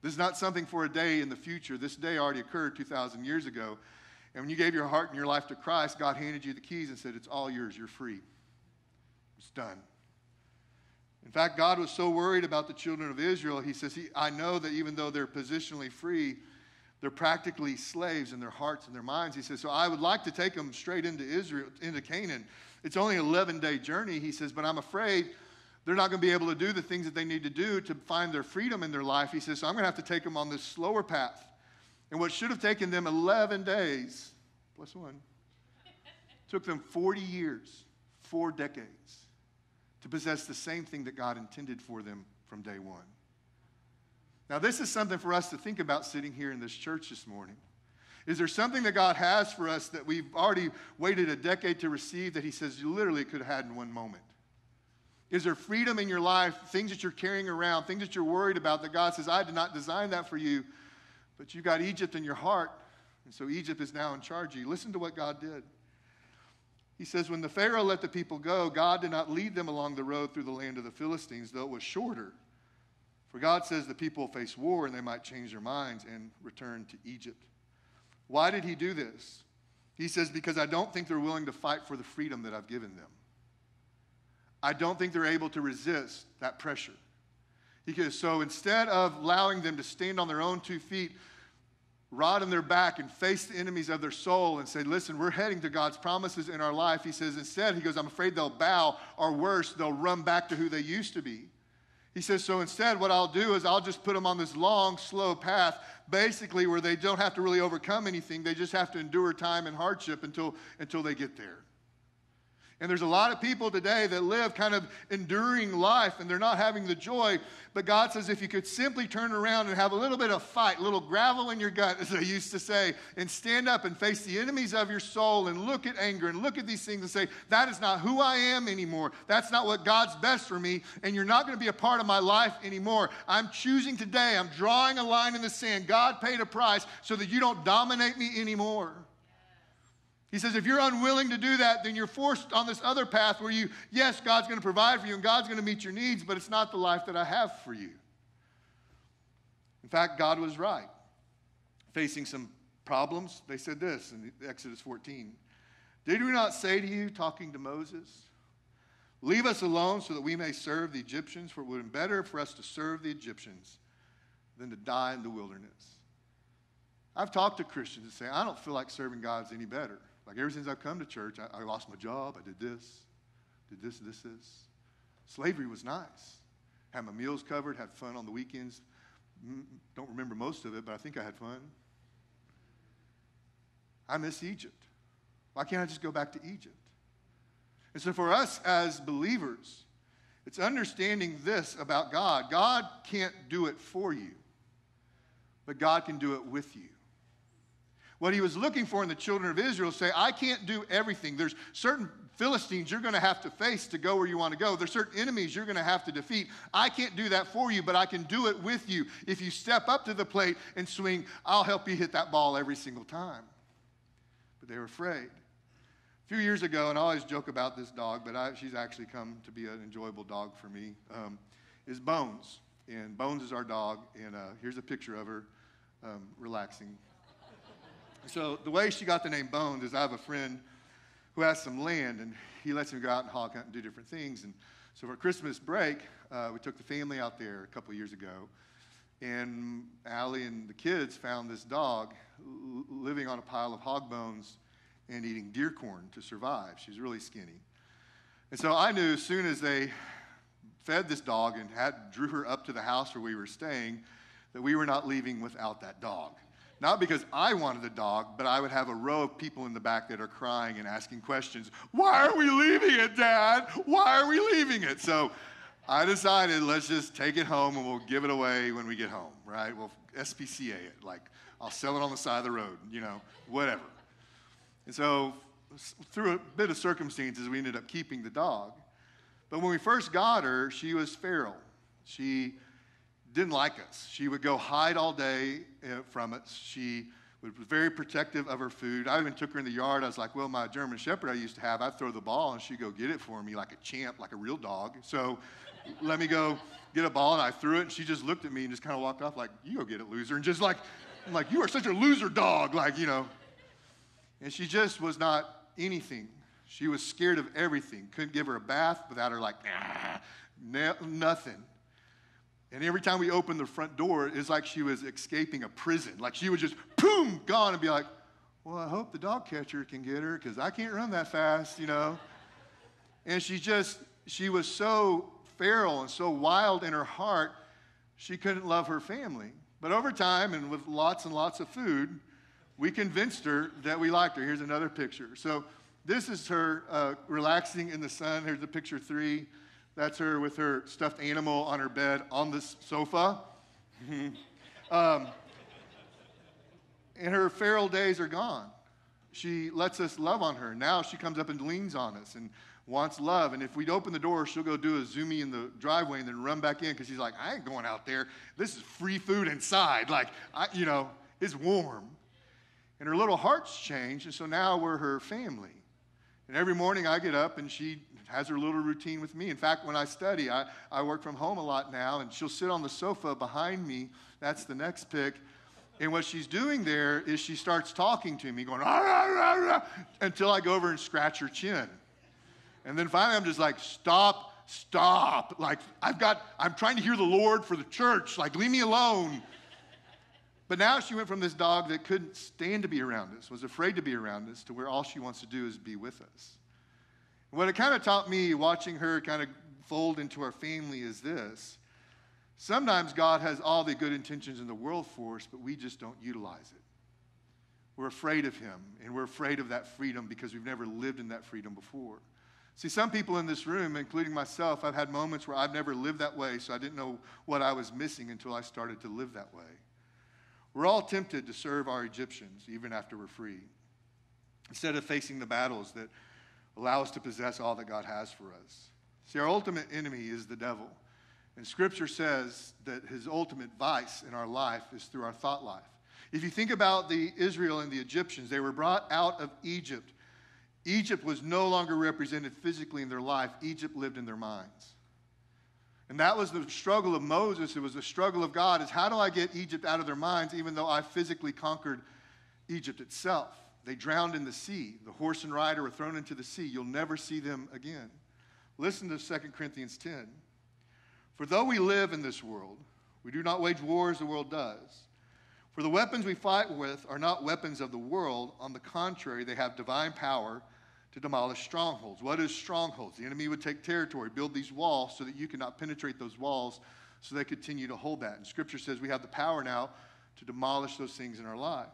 This is not something for a day in the future. This day already occurred two thousand years ago. And when you gave your heart and your life to Christ, God handed you the keys and said, it's all yours. You're free. It's done. In fact, God was so worried about the children of Israel, he says, he, I know that even though they're positionally free, they're practically slaves in their hearts and their minds. He says, so I would like to take them straight into Israel, into Canaan. It's only an eleven-day journey, he says, but I'm afraid they're not going to be able to do the things that they need to do to find their freedom in their life. He says, so I'm going to have to take them on this slower path. And what should have taken them eleven days, plus one, took them forty years, four decades, to possess the same thing that God intended for them from day one. Now, this is something for us to think about sitting here in this church this morning. Is there something that God has for us that we've already waited a decade to receive that he says you literally could have had in one moment? Is there freedom in your life, things that you're carrying around, things that you're worried about that God says, I did not design that for you, but you've got Egypt in your heart, and so Egypt is now in charge of you. Listen to what God did. He says, when the Pharaoh let the people go, God did not lead them along the road through the land of the Philistines, though it was shorter. For God says the people face war and they might change their minds and return to Egypt. Why did he do this? He says, because I don't think they're willing to fight for the freedom that I've given them. I don't think they're able to resist that pressure. Because so instead of allowing them to stand on their own two feet, rod in their back and face the enemies of their soul and say, listen, we're heading to God's promises in our life. He says, instead, he goes, I'm afraid they'll bow, or worse, they'll run back to who they used to be. He says, so instead, what I'll do is I'll just put them on this long, slow path, basically where they don't have to really overcome anything. They just have to endure time and hardship until, until they get there. And there's a lot of people today that live kind of enduring life, and they're not having the joy. But God says if you could simply turn around and have a little bit of fight, a little gravel in your gut, as they used to say, and stand up and face the enemies of your soul and look at anger and look at these things and say, that is not who I am anymore. That's not what God's best for me, and you're not going to be a part of my life anymore. I'm choosing today. I'm drawing a line in the sand. God paid a price so that you don't dominate me anymore. He says, if you're unwilling to do that, then you're forced on this other path where you, yes, God's going to provide for you and God's going to meet your needs, but it's not the life that I have for you. In fact, God was right. Facing some problems, they said this in Exodus fourteen. Did we not say to you, talking to Moses, leave us alone so that we may serve the Egyptians, for it would have been better for us to serve the Egyptians than to die in the wilderness. I've talked to Christians that say, I don't feel like serving God's any better. Like, ever since I've come to church, I, I lost my job. I did this, did this, this, this. Slavery was nice. Had my meals covered, had fun on the weekends. Don't remember most of it, but I think I had fun. I miss Egypt. Why can't I just go back to Egypt? And so for us as believers, it's understanding this about God. God can't do it for you, but God can do it with you. What he was looking for in the children of Israel, say, I can't do everything. There's certain Philistines you're going to have to face to go where you want to go. There's certain enemies you're going to have to defeat. I can't do that for you, but I can do it with you. If you step up to the plate and swing, I'll help you hit that ball every single time. But they were afraid. A few years ago, and I always joke about this dog, but I, she's actually come to be an enjoyable dog for me, um, is Bones. And Bones is our dog, and uh, here's a picture of her um, relaxing. So the way she got the name Bones is I have a friend who has some land, and he lets him go out and hog hunt and do different things. And so for Christmas break, uh, we took the family out there a couple years ago, and Allie and the kids found this dog l- living on a pile of hog bones and eating deer corn to survive. She's really skinny. And so I knew as soon as they fed this dog and had drew her up to the house where we were staying, that we were not leaving without that dog. Not because I wanted a dog, but I would have a row of people in the back that are crying and asking questions. Why are we leaving it, Dad? Why are we leaving it? So I decided, let's just take it home and we'll give it away when we get home, right? We'll S P C A it. Like, I'll sell it on the side of the road, you know, whatever. And so through a bit of circumstances, we ended up keeping the dog. But when we first got her, she was feral. She didn't like us. She would go hide all day from us. She was very protective of her food. I even took her in the yard. I was like, well, my German Shepherd I used to have, I'd throw the ball, and she'd go get it for me like a champ, like a real dog. So let me go get a ball, and I threw it, and she just looked at me and just kind of walked off like, you go get it, loser. And just like, I'm like, you are such a loser dog, like, you know. And she just was not anything. She was scared of everything. Couldn't give her a bath without her like, nah, nothing. And every time we opened the front door, it's like she was escaping a prison. Like she would just, boom, gone and be like, well, I hope the dog catcher can get her because I can't run that fast, you know. And she just, she was so feral and so wild in her heart, she couldn't love her family. But over time and with lots and lots of food, we convinced her that we liked her. Here's another picture. So this is her uh, relaxing in the sun. Here's the picture three. That's her with her stuffed animal on her bed on the sofa. um, and her feral days are gone. She lets us love on her. Now she comes up and leans on us and wants love. And if we'd open the door, she'll go do a zoomie in the driveway and then run back in because she's like, I ain't going out there. This is free food inside. Like, I, you know, it's warm. And her little heart's changed, and so now we're her family. And every morning I get up and she has her little routine with me. In fact, when I study, I, I work from home a lot now, and she'll sit on the sofa behind me. That's the next pic. And what she's doing there is she starts talking to me, going, ar, ar, ar, ar, until I go over and scratch her chin. And then finally I'm just like, stop stop. Like, I've got, I'm trying to hear the Lord for the church. Like, leave me alone. But now she went from this dog that couldn't stand to be around us, was afraid to be around us, to where all she wants to do is be with us. And what it kind of taught me, watching her kind of fold into our family, is this. Sometimes God has all the good intentions in the world for us, but we just don't utilize it. We're afraid of him, and we're afraid of that freedom because we've never lived in that freedom before. See, some people in this room, including myself, I've had moments where I've never lived that way, so I didn't know what I was missing until I started to live that way. We're all tempted to serve our Egyptians, even after we're free, instead of facing the battles that allow us to possess all that God has for us. See, our ultimate enemy is the devil. And Scripture says that his ultimate vice in our life is through our thought life. If you think about the Israel and the Egyptians, they were brought out of Egypt. Egypt was no longer represented physically in their life. Egypt lived in their minds. And that was the struggle of Moses. It was the struggle of God, is how do I get Egypt out of their minds, even though I physically conquered Egypt itself? They drowned in the sea. The horse and rider were thrown into the sea. You'll never see them again. Listen to Second Corinthians ten. For though we live in this world, we do not wage war as the world does. For the weapons we fight with are not weapons of the world. On the contrary, they have divine power to demolish strongholds. What is strongholds? The enemy would take territory, build these walls so that you cannot penetrate those walls, so they continue to hold that. And Scripture says we have the power now to demolish those things in our life.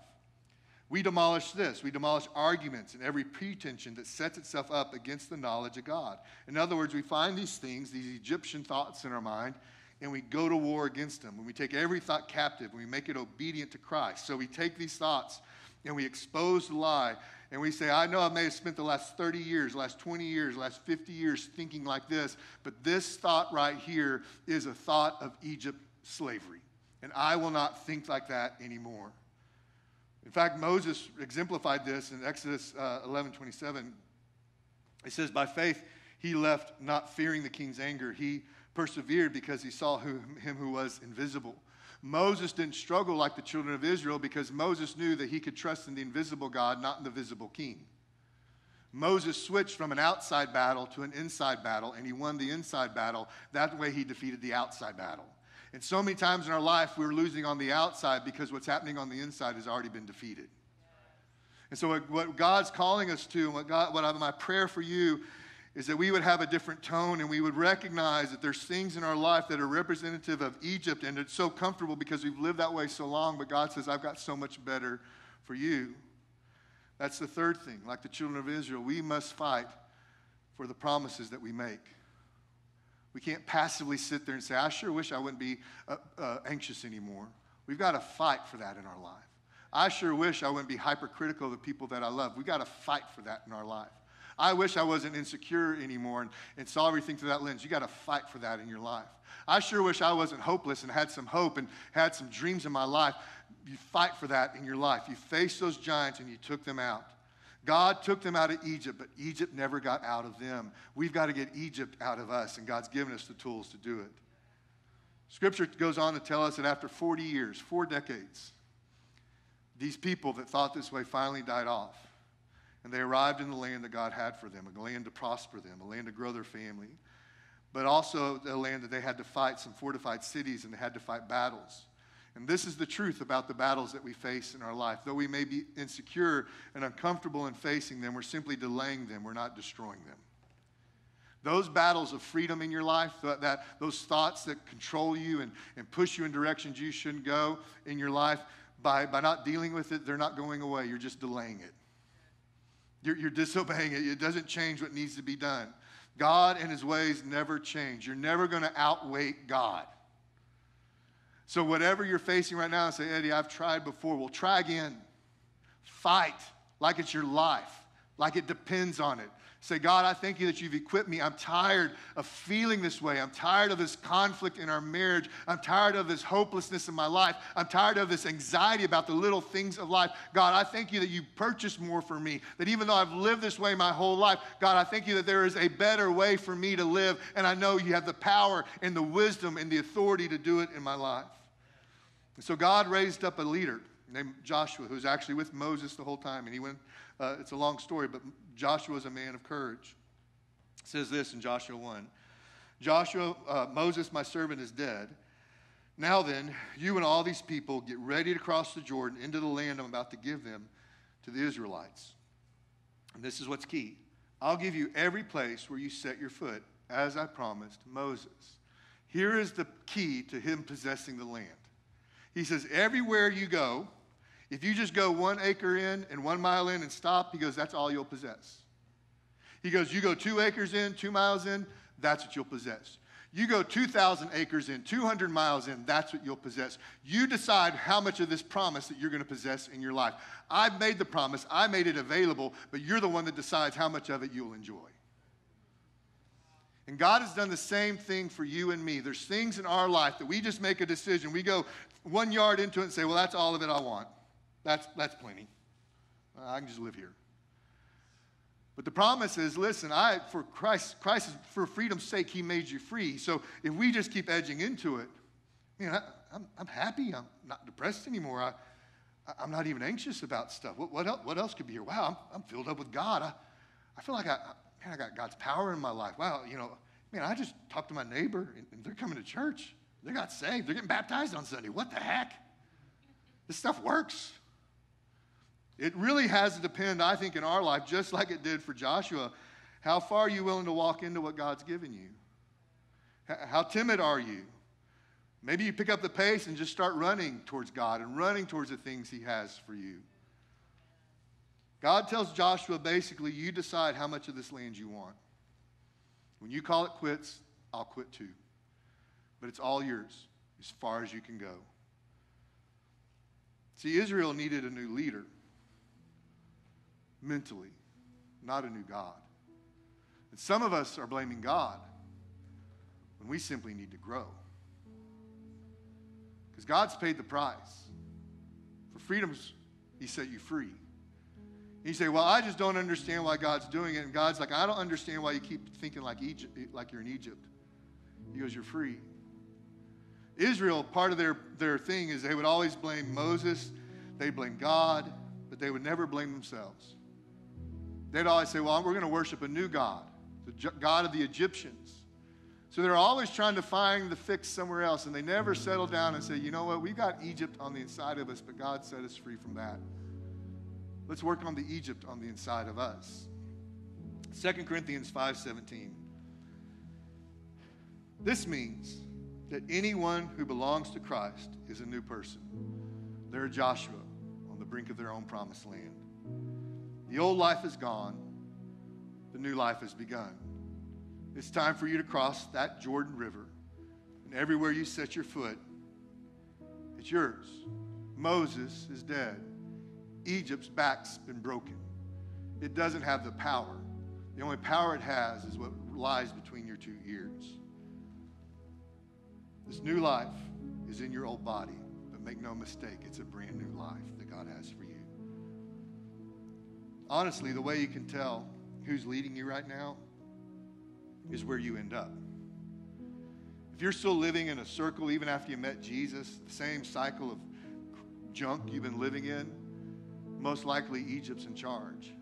We demolish this. We demolish arguments and every pretension that sets itself up against the knowledge of God. In other words, we find these things, these Egyptian thoughts in our mind, and we go to war against them. When we take every thought captive, we make it obedient to Christ. So we take these thoughts and we expose the lie. And we say, I know I may have spent the last thirty years, last twenty years, last fifty years thinking like this, but this thought right here is a thought of Egypt slavery. And I will not think like that anymore. In fact, Moses exemplified this in Exodus uh, eleven twenty-seven. It says, by faith he left, not fearing the king's anger. He persevered because he saw who, him who was invisible. Moses didn't struggle like the children of Israel because Moses knew that he could trust in the invisible God, not in the visible king. Moses switched from an outside battle to an inside battle, and he won the inside battle. That way he defeated the outside battle. And so many times in our life, we're losing on the outside because what's happening on the inside has already been defeated. And so what, what God's calling us to, and what, God, what I, my prayer for you is that we would have a different tone and we would recognize that there's things in our life that are representative of Egypt, and it's so comfortable because we've lived that way so long, but God says, I've got so much better for you. That's the third thing. Like the children of Israel, we must fight for the promises that we make. We can't passively sit there and say, I sure wish I wouldn't be uh, uh, anxious anymore. We've got to fight for that in our life. I sure wish I wouldn't be hypercritical of the people that I love. We've got to fight for that in our life. I wish I wasn't insecure anymore and, and saw everything through that lens. You got to fight for that in your life. I sure wish I wasn't hopeless and had some hope and had some dreams in my life. You fight for that in your life. You faced those giants and you took them out. God took them out of Egypt, but Egypt never got out of them. We've got to get Egypt out of us, and God's given us the tools to do it. Scripture goes on to tell us that after forty years, four decades, these people that thought this way finally died off. And they arrived in the land that God had for them, a land to prosper them, a land to grow their family, but also a land that they had to fight some fortified cities and they had to fight battles. And this is the truth about the battles that we face in our life. Though we may be insecure and uncomfortable in facing them, we're simply delaying them. We're not destroying them. Those battles of freedom in your life, that, that, those thoughts that control you and, and push you in directions you shouldn't go in your life, by, by not dealing with it, they're not going away. You're just delaying it. You're, you're disobeying it. It doesn't change what needs to be done. God and his ways never change. You're never going to outweigh God. So whatever you're facing right now, say, Eddie, I've tried before. Well, try again. Fight like it's your life, like it depends on it. Say, God, I thank you that you've equipped me. I'm tired of feeling this way. I'm tired of this conflict in our marriage. I'm tired of this hopelessness in my life. I'm tired of this anxiety about the little things of life. God, I thank you that you purchased more for me, that even though I've lived this way my whole life, God, I thank you that there is a better way for me to live, and I know you have the power and the wisdom and the authority to do it in my life. And so God raised up a leader named Joshua, who was actually with Moses the whole time, and he went, uh, it's a long story, but Joshua is a man of courage. It says this in Joshua one. Joshua, uh, Moses, my servant, is dead. Now then, you and all these people get ready to cross the Jordan into the land I'm about to give them to the Israelites. And this is what's key. I'll give you every place where you set your foot, as I promised Moses. Here is the key to him possessing the land. He says, everywhere you go, if you just go one acre in and one mile in and stop, he goes, that's all you'll possess. He goes, you go two acres in, two miles in, that's what you'll possess. You go two thousand acres in, two hundred miles in, that's what you'll possess. You decide how much of this promise that you're going to possess in your life. I've made the promise. I made it available, but you're the one that decides how much of it you'll enjoy. And God has done the same thing for you and me. There's things in our life that we just make a decision. We go one yard into it and say, well, that's all of it I want. That's, that's plenty. I can just live here. But the promise is, listen, I for Christ, Christ, for freedom's sake, he made you free. So if we just keep edging into it, you know, I, I'm, I'm happy. I'm not depressed anymore. I, I'm not even anxious about stuff. What, what, else, what else could be here? Wow, I'm, I'm filled up with God. I, I feel like I, man, I got God's power in my life. Wow, you know, man, I just talked to my neighbor, and, and they're coming to church. They got saved. They're getting baptized on Sunday. What the heck? This stuff works. It really has to depend, I think, in our life, just like it did for Joshua, how far are you willing to walk into what God's given you? How timid are you? Maybe you pick up the pace and just start running towards God and running towards the things he has for you. God tells Joshua, basically, you decide how much of this land you want. When you call it quits, I'll quit too. But it's all yours, as far as you can go. See, Israel needed a new leader. Mentally, not a new God. And some of us are blaming God when we simply need to grow. Because God's paid the price. For freedoms, he set you free. And you say, well, I just don't understand why God's doing it. And God's like, I don't understand why you keep thinking like Egypt, like you're in Egypt. He goes, you're free. Israel, part of their, their thing is they would always blame Moses. They blame God. But they would never blame themselves. They'd always say, well, we're going to worship a new God, the God of the Egyptians. So they're always trying to find the fix somewhere else, and they never settle down and say, you know what, we've got Egypt on the inside of us, but God set us free from that. Let's work on the Egypt on the inside of us. Second Corinthians five seventeen. This means that anyone who belongs to Christ is a new person. They're Joshua. Brink of their own promised land. The old life is gone. The new life has begun. It's time for you to cross that Jordan River, and everywhere you set your foot, it's yours. Moses is dead. Egypt's back's been broken. It doesn't have the power. The only power it has is what lies between your two ears. This new life is in your old body, but make no mistake, it's a brand new life God has for you. Honestly, the way you can tell who's leading you right now is where you end up. If you're still living in a circle, even after you met Jesus, the same cycle of junk you've been living in, most likely Egypt's in charge.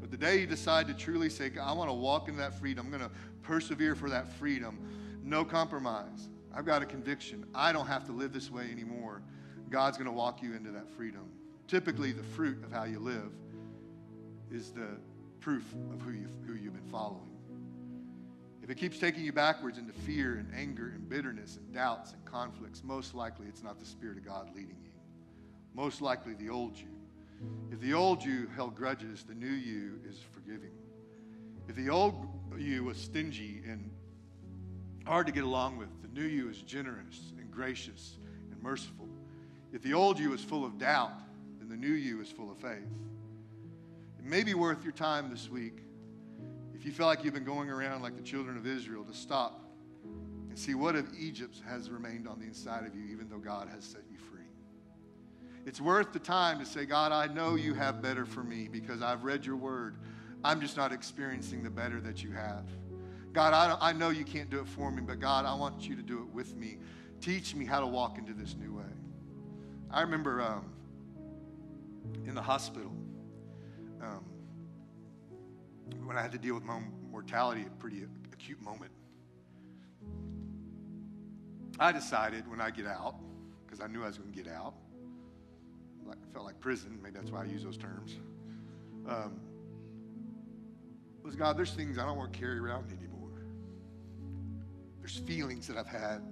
But the day you decide to truly say, I want to walk into that freedom, I'm going to persevere for that freedom, no compromise. I've got a conviction. I don't have to live this way anymore. God's going to walk you into that freedom. Typically, the fruit of how you live is the proof of who you've, who you've been following. If it keeps taking you backwards into fear and anger and bitterness and doubts and conflicts, most likely it's not the Spirit of God leading you. Most likely the old you. If the old you held grudges, the new you is forgiving. If the old you was stingy and hard to get along with, the new you is generous and gracious and merciful. If the old you is full of doubt, then the new you is full of faith. It may be worth your time this week, if you feel like you've been going around like the children of Israel, to stop and see what of Egypt has remained on the inside of you, even though God has set you free. It's worth the time to say, God, I know you have better for me because I've read your word. I'm just not experiencing the better that you have. God, I, don't, I know you can't do it for me, but God, I want you to do it with me. Teach me how to walk into this new way. I remember um, in the hospital, um, when I had to deal with my own mortality, a pretty acute moment. I decided when I get out, because I knew I was going to get out, like, felt like prison. Maybe that's why I use those terms. Um, was God, there's things I don't want to carry around anymore. There's feelings that I've had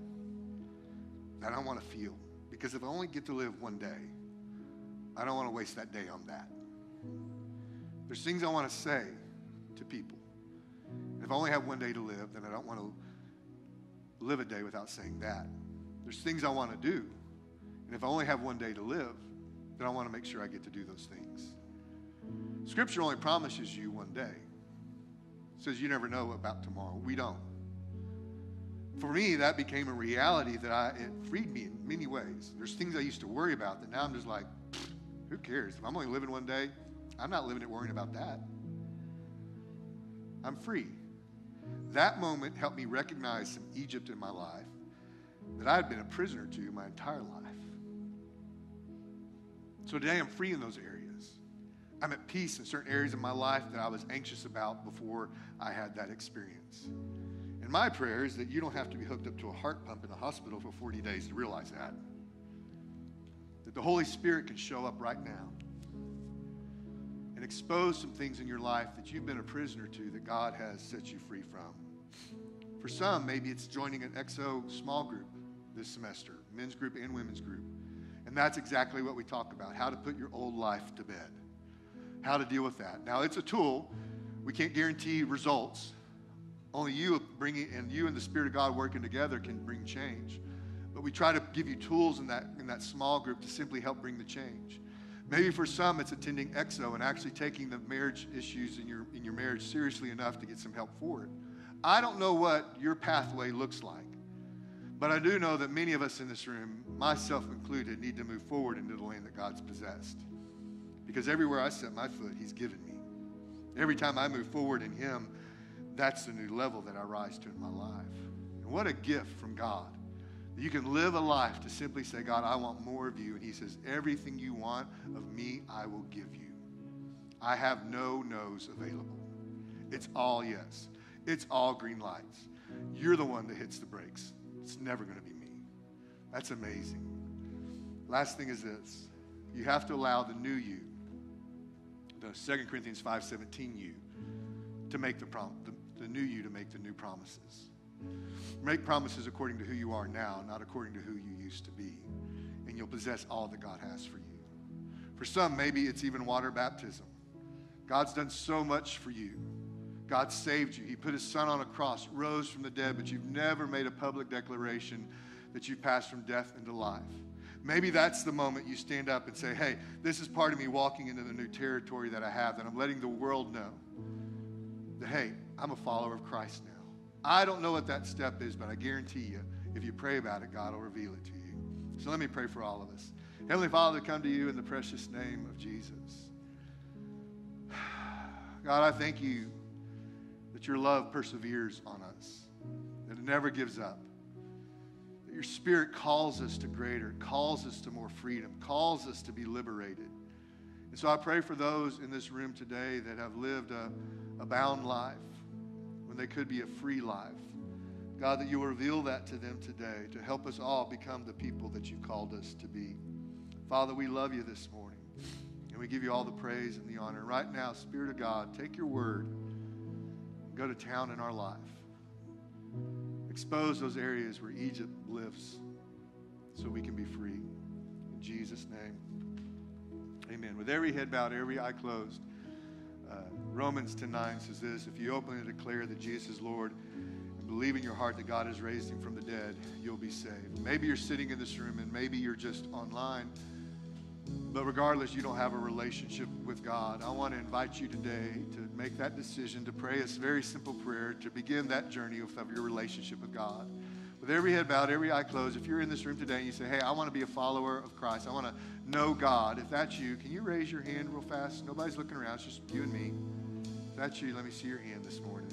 that I don't want to feel, because if I only get to live one day, I don't want to waste that day on that. There's things I want to say to people. And if I only have one day to live, then I don't want to live a day without saying that. There's things I want to do. And if I only have one day to live, then I want to make sure I get to do those things. Scripture only promises you one day. It says you never know about tomorrow. We don't. For me, that became a reality that I, it freed me in many ways. There's things I used to worry about that now I'm just like, who cares? If I'm only living one day, I'm not living it worrying about that. I'm free. That moment helped me recognize some Egypt in my life that I had been a prisoner to my entire life. So today I'm free in those areas. I'm at peace in certain areas of my life that I was anxious about before I had that experience. And my prayer is that you don't have to be hooked up to a heart pump in a hospital for forty days to realize that. That the Holy Spirit can show up right now and expose some things in your life that you've been a prisoner to that God has set you free from. For some, maybe it's joining an X O small group this semester, men's group and women's group. And that's exactly what we talk about, how to put your old life to bed, how to deal with that. Now, it's a tool. We can't guarantee results. Only you bringing, and you and the Spirit of God working together can bring change. But we try to give you tools in that, in that small group to simply help bring the change. Maybe for some, it's attending X O and actually taking the marriage issues in your, in your marriage seriously enough to get some help for it. I don't know what your pathway looks like, but I do know that many of us in this room, myself included, need to move forward into the land that God's possessed. Because everywhere I set my foot, He's given me. Every time I move forward in Him, that's the new level that I rise to in my life. And what a gift from God. You can live a life to simply say, God, I want more of you. And He says, everything you want of me, I will give you. I have no no's available. It's all yes. It's all green lights. You're the one that hits the brakes. It's never going to be me. That's amazing. Last thing is this. You have to allow the new you, the Second Corinthians five seventeen you, to make the, prom- the, the new you to make the new promises. Make promises according to who you are now, not according to who you used to be. And you'll possess all that God has for you. For some, maybe it's even water baptism. God's done so much for you. God saved you. He put His Son on a cross, rose from the dead, but you've never made a public declaration that you've passed from death into life. Maybe that's the moment you stand up and say, hey, this is part of me walking into the new territory that I have, that I'm letting the world know that, hey, I'm a follower of Christ now. I don't know what that step is, but I guarantee you, if you pray about it, God will reveal it to you. So let me pray for all of us. Heavenly Father, come to you in the precious name of Jesus. God, I thank you that your love perseveres on us, that it never gives up, that your Spirit calls us to greater, calls us to more freedom, calls us to be liberated. And so I pray for those in this room today that have lived a, a bound life, they could be a free life. God, that you will reveal that to them today to help us all become the people that you called us to be. Father, we love you this morning, and we give you all the praise and the honor. Right now, Spirit of God, take your word, go to town in our life. Expose those areas where Egypt lives so we can be free. In Jesus' name, amen. With every head bowed, every eye closed, Uh, Romans ten nine says this: if you openly declare that Jesus is Lord and believe in your heart that God has raised him from the dead, you'll be saved. Maybe you're sitting in this room and maybe you're just online, but regardless, you don't have a relationship with God. I want to invite you today to make that decision, to pray a very simple prayer, to begin that journey of your relationship with God. With every head bowed, every eye closed, if you're in this room today and you say, hey, I want to be a follower of Christ, I want to know God. If that's you, can you raise your hand real fast? Nobody's looking around. It's just you and me. If that's you, let me see your hand this morning.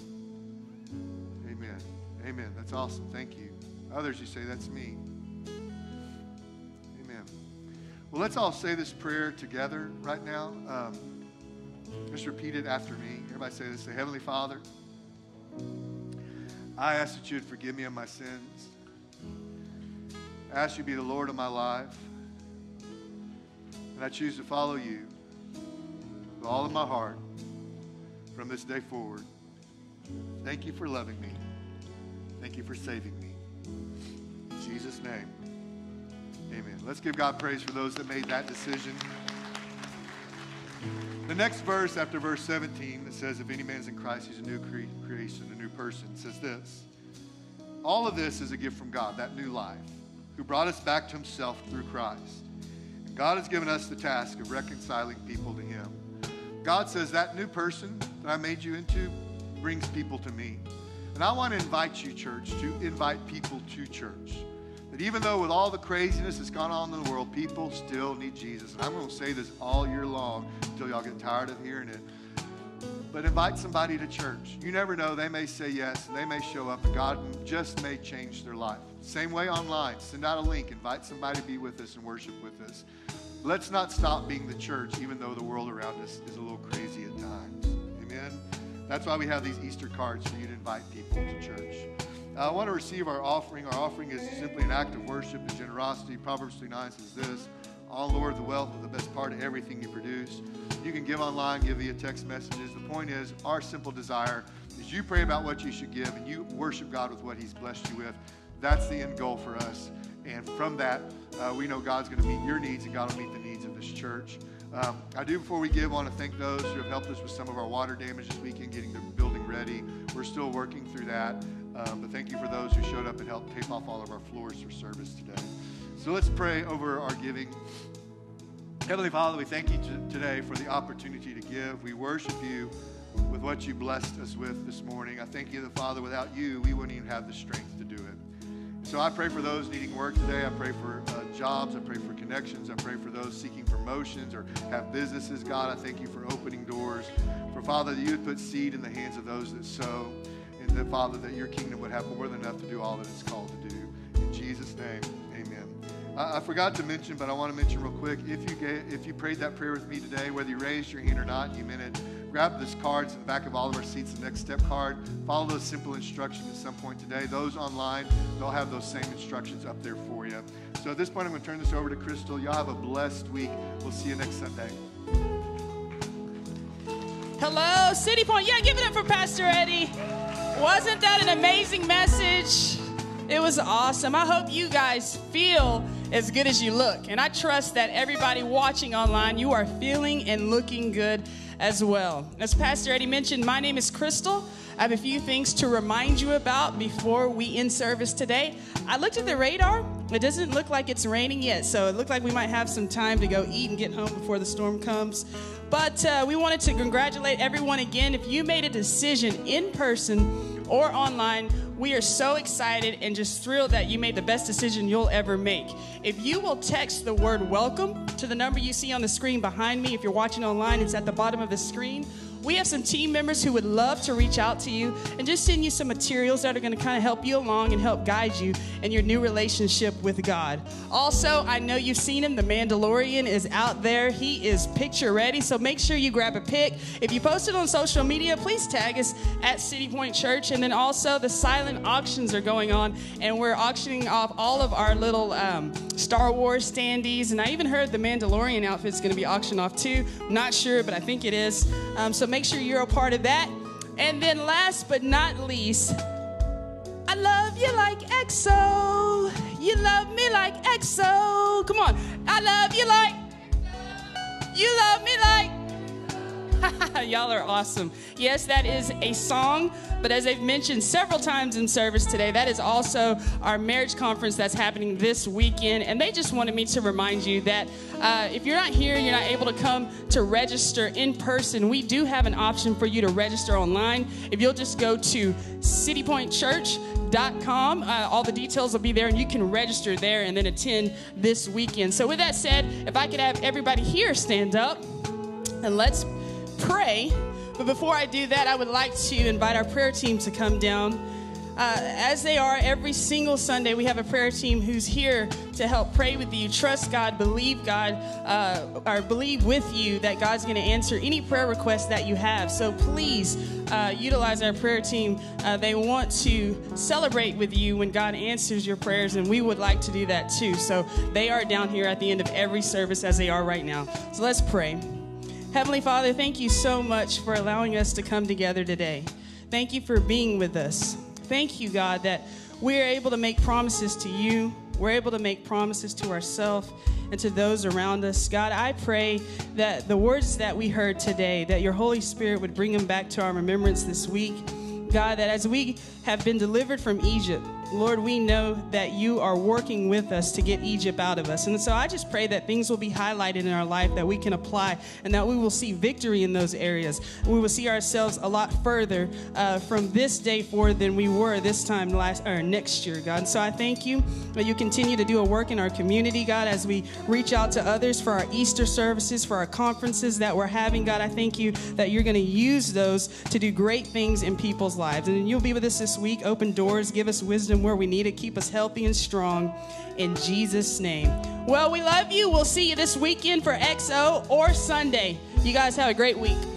Amen. Amen. That's awesome. Thank you. Others, you say, that's me. Amen. Well, let's all say this prayer together right now. Um, just repeat it after me. Everybody say this. Say, Heavenly Father, I ask that you would forgive me of my sins. I ask you to be the Lord of my life. And I choose to follow you with all of my heart from this day forward. Thank you for loving me. Thank you for saving me. In Jesus' name, amen. Let's give God praise for those that made that decision. The next verse after verse seventeen, it says, if any man's in Christ, he's a new cre- creation, a new person. It says this, all of this is a gift from God, that new life, who brought us back to himself through Christ. And God has given us the task of reconciling people to him. God says that new person that I made you into brings people to me. And I want to invite you, church, to invite people to church. That even though with all the craziness that's gone on in the world, people still need Jesus. And I'm going to say this all year long until y'all get tired of hearing it. But invite somebody to church. You never know. They may say yes, and they may show up, and God just may change their life. Same way online. Send out a link. Invite somebody to be with us and worship with us. Let's not stop being the church, even though the world around us is a little crazy at times. Amen? That's why we have these Easter cards for you to invite people to church. I want to receive our offering. Our offering is simply an act of worship and generosity. Proverbs three nine says this, "On Lord, the wealth is the best part of everything you produce." You can give online, give via text messages. The point is, our simple desire is you pray about what you should give and you worship God with what he's blessed you with. That's the end goal for us. And from that, uh, we know God's going to meet your needs and God will meet the needs of this church. Um, I do, before we give, want to thank those who have helped us with some of our water damage this weekend, getting the building ready. We're still working through that. Um, but thank you for those who showed up and helped tape off all of our floors for service today. So let's pray over our giving. Heavenly Father, we thank you t- today for the opportunity to give. We worship you with what you blessed us with this morning. I thank you, that, Father, without you, we wouldn't even have the strength to do it. So I pray for those needing work today. I pray for uh, jobs. I pray for connections. I pray for those seeking promotions or have businesses. God, I thank you for opening doors. For, Father, that you would put seed in the hands of those that sow. And that, Father, that your kingdom would have more than enough to do all that it's called to do. In Jesus' name, amen. I, I forgot to mention, but I want to mention real quick, if you gave, if you prayed that prayer with me today, whether you raised your hand or not, you meant it, grab this card. It's in the back of all of our seats, the Next Step card. Follow those simple instructions at some point today. Those online, they'll have those same instructions up there for you. So at this point, I'm going to turn this over to Crystal. Y'all have a blessed week. We'll see you next Sunday. Hello, City Point. Yeah, give it up for Pastor Eddie. Wasn't that an amazing message? It was awesome. I hope you guys feel as good as you look. And I trust that everybody watching online, you are feeling and looking good as well. As Pastor Eddie mentioned, my name is Crystal. I have a few things to remind you about before we end service today. I looked at the radar. It doesn't look like it's raining yet, so it looked like we might have some time to go eat and get home before the storm comes. But uh, we wanted to congratulate everyone again. If you made a decision in person or online, we are so excited and just thrilled that you made the best decision you'll ever make. If you will text the word welcome to the number you see on the screen behind me, if you're watching online, it's at the bottom of the screen. We have some team members who would love to reach out to you and just send you some materials that are going to kind of help you along and help guide you in your new relationship with God. Also, I know you've seen him. The Mandalorian is out there. He is picture ready, so make sure you grab a pic. If you post it on social media, please tag us at City Point Church. And then also the silent auctions are going on, and we're auctioning off all of our little um, Star Wars standees. And I even heard the Mandalorian outfit's going to be auctioned off too. I'm not sure, but I think it is. Um, so make sure you're a part of that. And then last but not least, I love you like X O. You love me like X O. Come on. I love you like X O. You love me like. Y'all are awesome. Yes, that is a song. But as I've mentioned several times in service today, that is also our marriage conference that's happening this weekend. And they just wanted me to remind you that uh, if you're not here, you're not able to come to register in person, we do have an option for you to register online. If you'll just go to city point church dot com, uh, all the details will be there, and you can register there and then attend this weekend. So with that said, if I could have everybody here stand up, and let's pray. But before I do that, I would like to invite our prayer team to come down. Uh, as they are every single Sunday, we have a prayer team who's here to help pray with you. Trust God, believe God, uh, or believe with you that God's going to answer any prayer request that you have. So please uh, utilize our prayer team. Uh, they want to celebrate with you when God answers your prayers, and we would like to do that too. So they are down here at the end of every service as they are right now. So let's pray. Heavenly Father, thank you so much for allowing us to come together today. Thank you for being with us. Thank you, God, that we're able to make promises to you. We're able to make promises to ourselves and to those around us. God, I pray that the words that we heard today, that your Holy Spirit would bring them back to our remembrance this week. God, that as we have been delivered from Egypt, Lord, we know that you are working with us to get Egypt out of us. And so I just pray that things will be highlighted in our life that we can apply and that we will see victory in those areas. We will see ourselves a lot further uh, from this day forward than we were this time last or next year, God. And so I thank you that you continue to do a work in our community, God, as we reach out to others for our Easter services, for our conferences that we're having. God, I thank you that you're going to use those to do great things in people's lives. And you'll be with us this week. Open doors, give us wisdom where we need it, keep us healthy and strong in Jesus' name. Well, we love you. We'll see you this weekend for X O or Sunday. You guys have a great week.